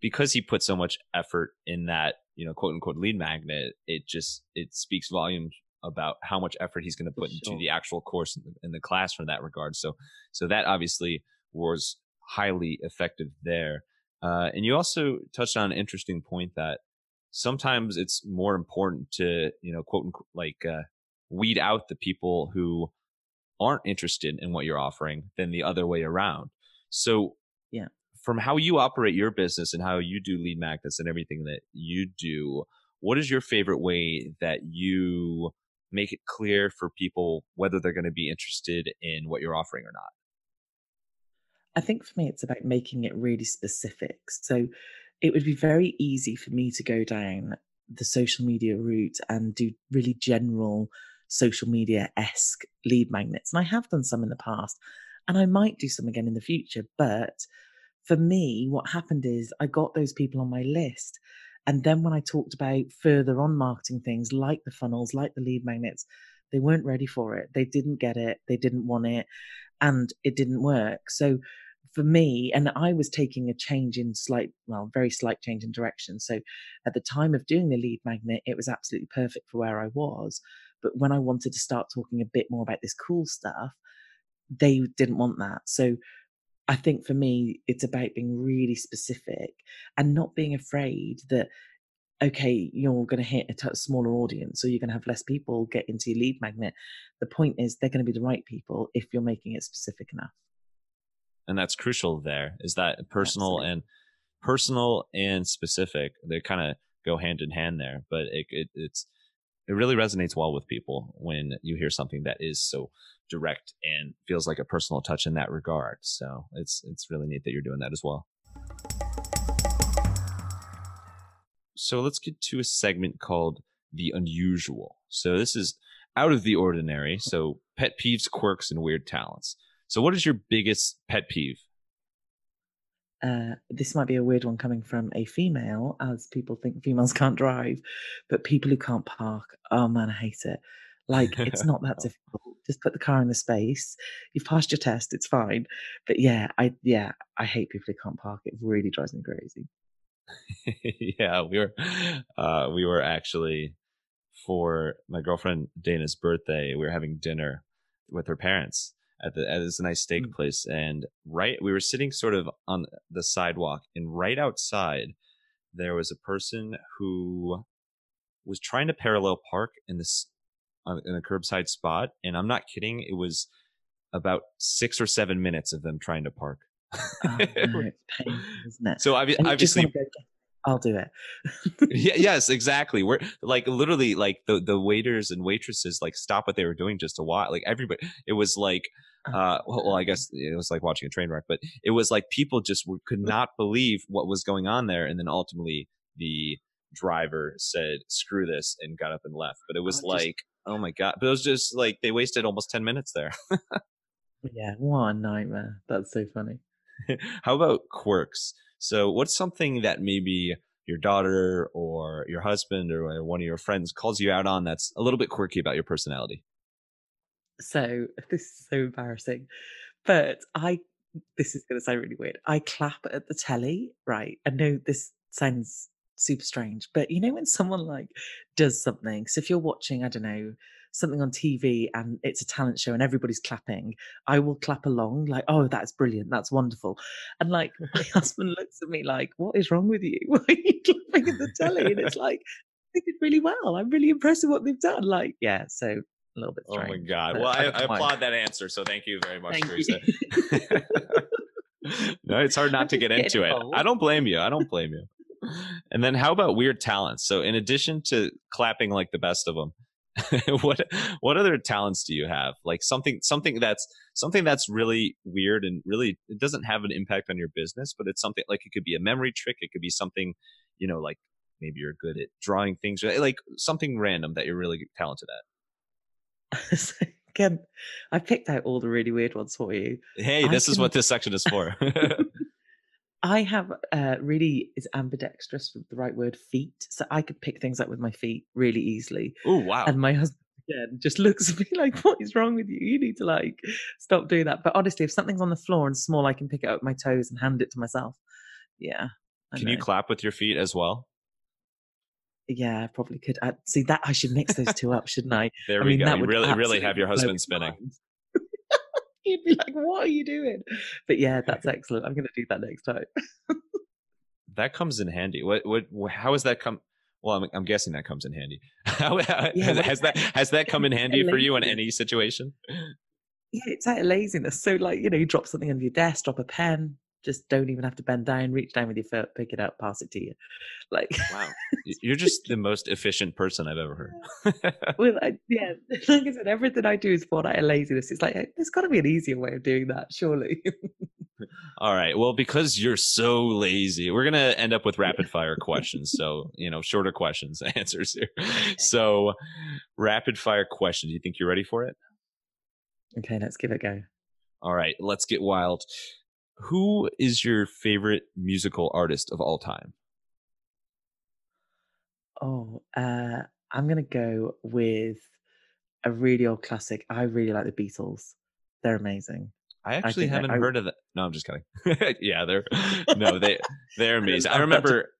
because he put so much effort in that, you know, quote unquote lead magnet, it speaks volumes about how much effort he's going to put into the actual course in the class from that regard. So that obviously was highly effective there. And you also touched on an interesting point that sometimes it's more important to, you know, quote unquote, like weed out the people who aren't interested in what you're offering than the other way around. So yeah, from how you operate your business and how you do lead magnets and everything that you do, what is your favorite way that you make it clear for people whether they're going to be interested in what you're offering or not? I think for me, it's about making it really specific. So it would be very easy for me to go down the social media route and do really general social media-esque lead magnets. And I have done some in the past, and I might do some again in the future. But for me, what happened is I got those people on my list. And then when I talked about further on marketing things like the funnels, like the lead magnets, they weren't ready for it. They didn't get it. They didn't want it. And it didn't work. So for me, and I was taking a change in very slight change in direction. So at the time of doing the lead magnet, it was absolutely perfect for where I was. But when I wanted to start talking a bit more about this cool stuff, they didn't want that. So I think for me, it's about being really specific and not being afraid that, okay, you're going to hit a smaller audience, so you're going to have less people get into your lead magnet. The point is they're going to be the right people if you're making it specific enough. And that's crucial there, is that personal and specific, they kind of go hand in hand there, but it really resonates well with people when you hear something that is so direct and feels like a personal touch in that regard. So it's really neat that you're doing that as well. So let's get to a segment called The Unusual. So this is out of the ordinary. So pet peeves, quirks, and weird talents. So what is your biggest pet peeve? This might be a weird one coming from a female, as people think females can't drive, but people who can't park, oh man, I hate it. Like, it's not that difficult. Just put the car in the space. You've passed your test. It's fine. But I hate people who can't park. It really drives me crazy. Yeah, we were actually, for my girlfriend Dana's birthday, we were having dinner with her parents at this nice steak place, and we were sitting sort of on the sidewalk, and right outside there was a person who was trying to parallel park in a curbside spot, and I'm not kidding, it was about 6 or 7 minutes of them trying to park. Oh, no, it's pain, isn't it? So obviously, I'll do it. Yes, exactly. We're like, literally, like the waiters and waitresses like stop what they were doing just to watch. Like, everybody, it was like, I guess it was like watching a train wreck, but it was like people just could not believe what was going on there. And then ultimately, the driver said, "Screw this," and got up and left. But it was oh my god! But it was just like they wasted almost 10 minutes there. Yeah, what a nightmare! That's so funny. How about quirks? So what's something that maybe your daughter or your husband or one of your friends calls you out on that's a little bit quirky about your personality? So this is so embarrassing, but this is going to sound really weird. I clap at the telly, right? I know this sounds super strange, but you know when someone like does something, so if you're watching, I don't know, something on TV and it's a talent show and everybody's clapping, I will clap along, like, oh, that's brilliant, that's wonderful. And like, my husband looks at me like, what is wrong with you? Why are you clapping at the telly? And it's like, they did really well. I'm really impressed with what they've done. Like, yeah, so a little bit strange. Oh my God. Well, I applaud that answer. So thank you very much, Teresa. No, it's hard not to get into it. I don't blame you. And then how about weird talents? So in addition to clapping like the best of them, what other talents do you have? Like something that's really weird and really, it doesn't have an impact on your business, but it's something like, it could be a memory trick. It could be something, you know, like maybe you're good at drawing things, like something random that you're really talented at. So again, I picked out all the really weird ones for you. Hey, this is what this section is for. I have is ambidextrous the right word, feet. So I could pick things up with my feet really easily. Oh, wow. And my husband again just looks at me like, what is wrong with you? You need to like stop doing that. But honestly, if something's on the floor and small, I can pick it up with my toes and hand it to myself. Yeah. Can you clap with your feet as well? Yeah, I probably could. See that I should mix those two up, shouldn't I? There we go. You really have your husband spinning. He'd be like, what are you doing? But yeah, that's excellent. I'm going to do that next time. That comes in handy. How has that come? Well, I'm guessing that comes in handy. Has that come in handy for you in any situation? Yeah, it's out of laziness. So like, you know, you drop something under your desk, drop a pen, just don't even have to bend down, reach down with your foot, pick it up, pass it to you. Like, wow, you're just the most efficient person I've ever heard. Well, yeah, like I said, everything I do is born out of laziness. It's like, there's got to be an easier way of doing that, surely. All right. Well, because you're so lazy, we're going to end up with rapid fire questions. So, you know, shorter questions, answers here. Okay. So rapid fire questions. Do you think you're ready for it? Okay, let's give it a go. All right. Let's get wild. Who is your favorite musical artist of all time? Oh, I'm going to go with a really old classic. I really like the Beatles. They're amazing. I actually haven't heard of that. No, I'm just kidding. Yeah, they're amazing. I remember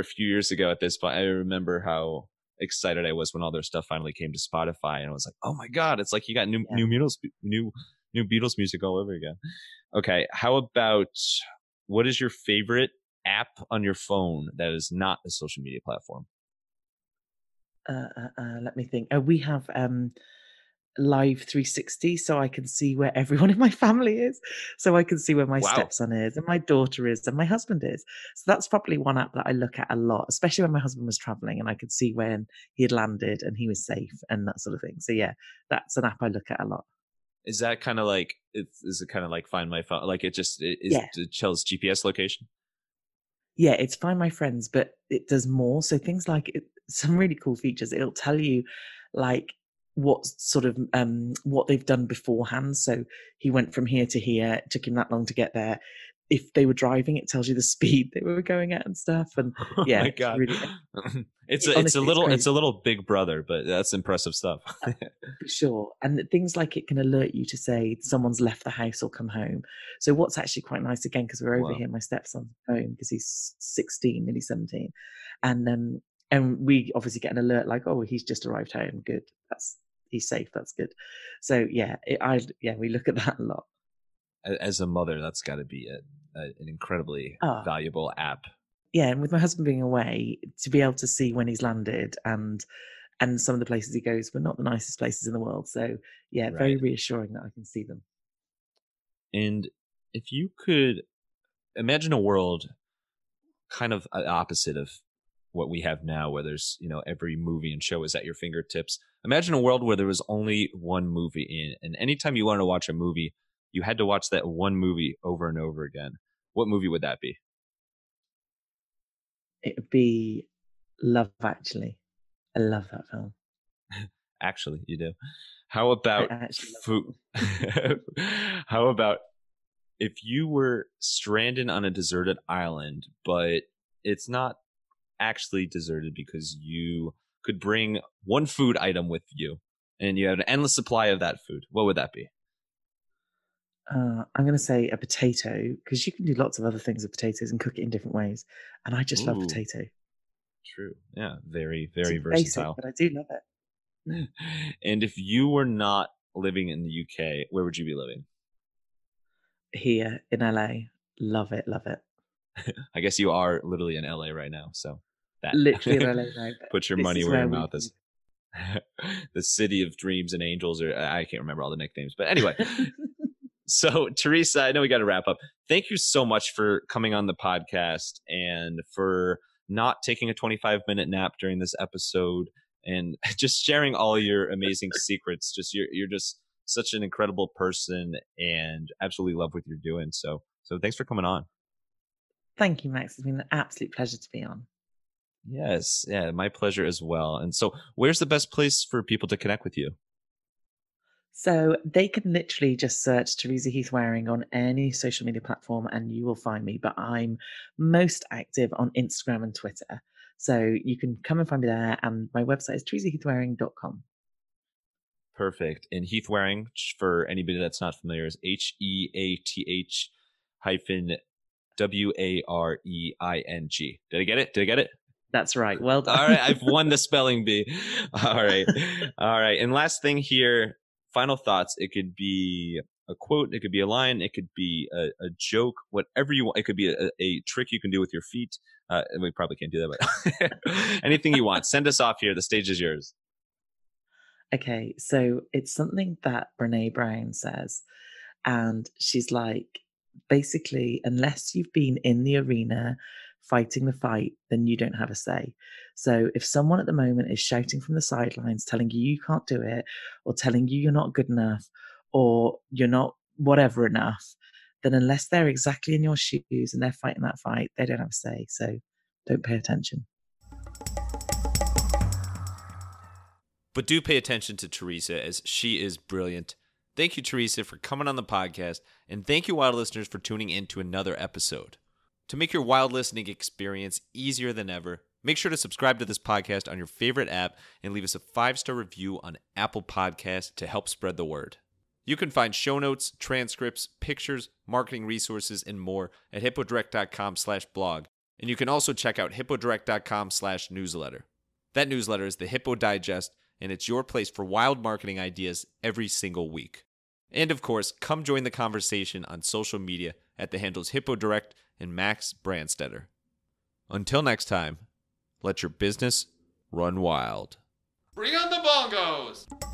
a few years ago at this point, I remember how excited I was when all their stuff finally came to Spotify, and I was like, oh my God, it's like you got new Beatles music all over again. Okay. How about, what is your favorite app on your phone that is not a social media platform? Let me think. We have Live 360, so I can see where everyone in my family is. So I can see where my stepson is and my daughter is and my husband is. So that's probably one app that I look at a lot, especially when my husband was traveling and I could see when he had landed and he was safe and that sort of thing. So yeah, that's an app I look at a lot. Is that kind of like, is it kind of like Find My Phone? Like it tells GPS location? Yeah, it's Find My Friends, but it does more. So things like some really cool features. It'll tell you like what sort of, what they've done beforehand. So he went from here to here. It took him that long to get there. If they were driving, it tells you the speed they were going at and stuff. And yeah, oh my God. It's a little Big Brother, but that's impressive stuff. For sure. And things like it can alert you to say someone's left the house or come home. So what's actually quite nice, again, because we're over here, my stepson's home because he's 16, nearly 17. And we obviously get an alert like, oh, he's just arrived home. Good. He's safe. That's good. So yeah, we look at that a lot. As a mother, that's got to be an incredibly valuable app. Yeah, and with my husband being away, to be able to see when he's landed and some of the places he goes were not the nicest places in the world. So yeah, right. Very reassuring that I can see them. And if you could imagine a world kind of opposite of what we have now, where there's, you know, every movie and show is at your fingertips. Imagine a world where there was only one movie in, and anytime you wanted to watch a movie, you had to watch that one movie over and over again. What movie would that be? It would be Love Actually. I love that film. Actually, you do. How about food? How about if you were stranded on a deserted island, but it's not actually deserted because you could bring one food item with you and you had an endless supply of that food? What would that be? I'm going to say a potato, because you can do lots of other things with potatoes and cook it in different ways. And I just love potato. True. Yeah. Very, very versatile. Basic, but I do love it. And if you were not living in the UK, where would you be living? Here in LA. Love it. Love it. I guess you are literally in LA right now. So that literally in LA right now. Put your money where your mouth is. The city of dreams and angels, or I can't remember all the nicknames, but anyway. So, Teresa, I know we got to wrap up. Thank you so much for coming on the podcast and for not taking a 25-minute nap during this episode and just sharing all your amazing secrets. Just you're just such an incredible person and absolutely love what you're doing. So thanks for coming on. Thank you, Max. It's been an absolute pleasure to be on. Yes, yeah, my pleasure as well. And so, where's the best place for people to connect with you? So they can literally just search Teresa Heath-Wareing on any social media platform and you will find me, but I'm most active on Instagram and Twitter. So you can come and find me there, and my website is TeresaHeathWareing.com. Perfect. And Heath-Wareing, for anybody that's not familiar, is HEATH-WAREING. Did I get it? That's right. Well done. All right. I've won the spelling bee. All right. And last thing here. Final thoughts. It could be a quote. It could be a line. It could be a joke, whatever you want. It could be a trick you can do with your feet. We probably can't do that, but anything you want. Send us off here. The stage is yours. Okay, so it's something that Brené Brown says, and she's like, basically, unless you've been in the arena fighting the fight, then you don't have a say. So if someone at the moment is shouting from the sidelines, telling you you can't do it, or telling you you're not good enough, or you're not whatever enough, then unless they're exactly in your shoes and they're fighting that fight, they don't have a say. So don't pay attention. But do pay attention to Teresa, as she is brilliant. Thank you, Teresa, for coming on the podcast, and thank you, wild listeners, for tuning in to another episode. To make your wild listening experience easier than ever, make sure to subscribe to this podcast on your favorite app and leave us a 5-star review on Apple Podcasts to help spread the word. You can find show notes, transcripts, pictures, marketing resources, and more at hippodirect.com/blog, and you can also check out hippodirect.com/newsletter. That newsletter is the Hippo Digest, and it's your place for wild marketing ideas every single week. And of course, come join the conversation on social media at the handles Hippo Direct and Max Brandstetter. Until next time, let your business run wild. Bring on the bongos!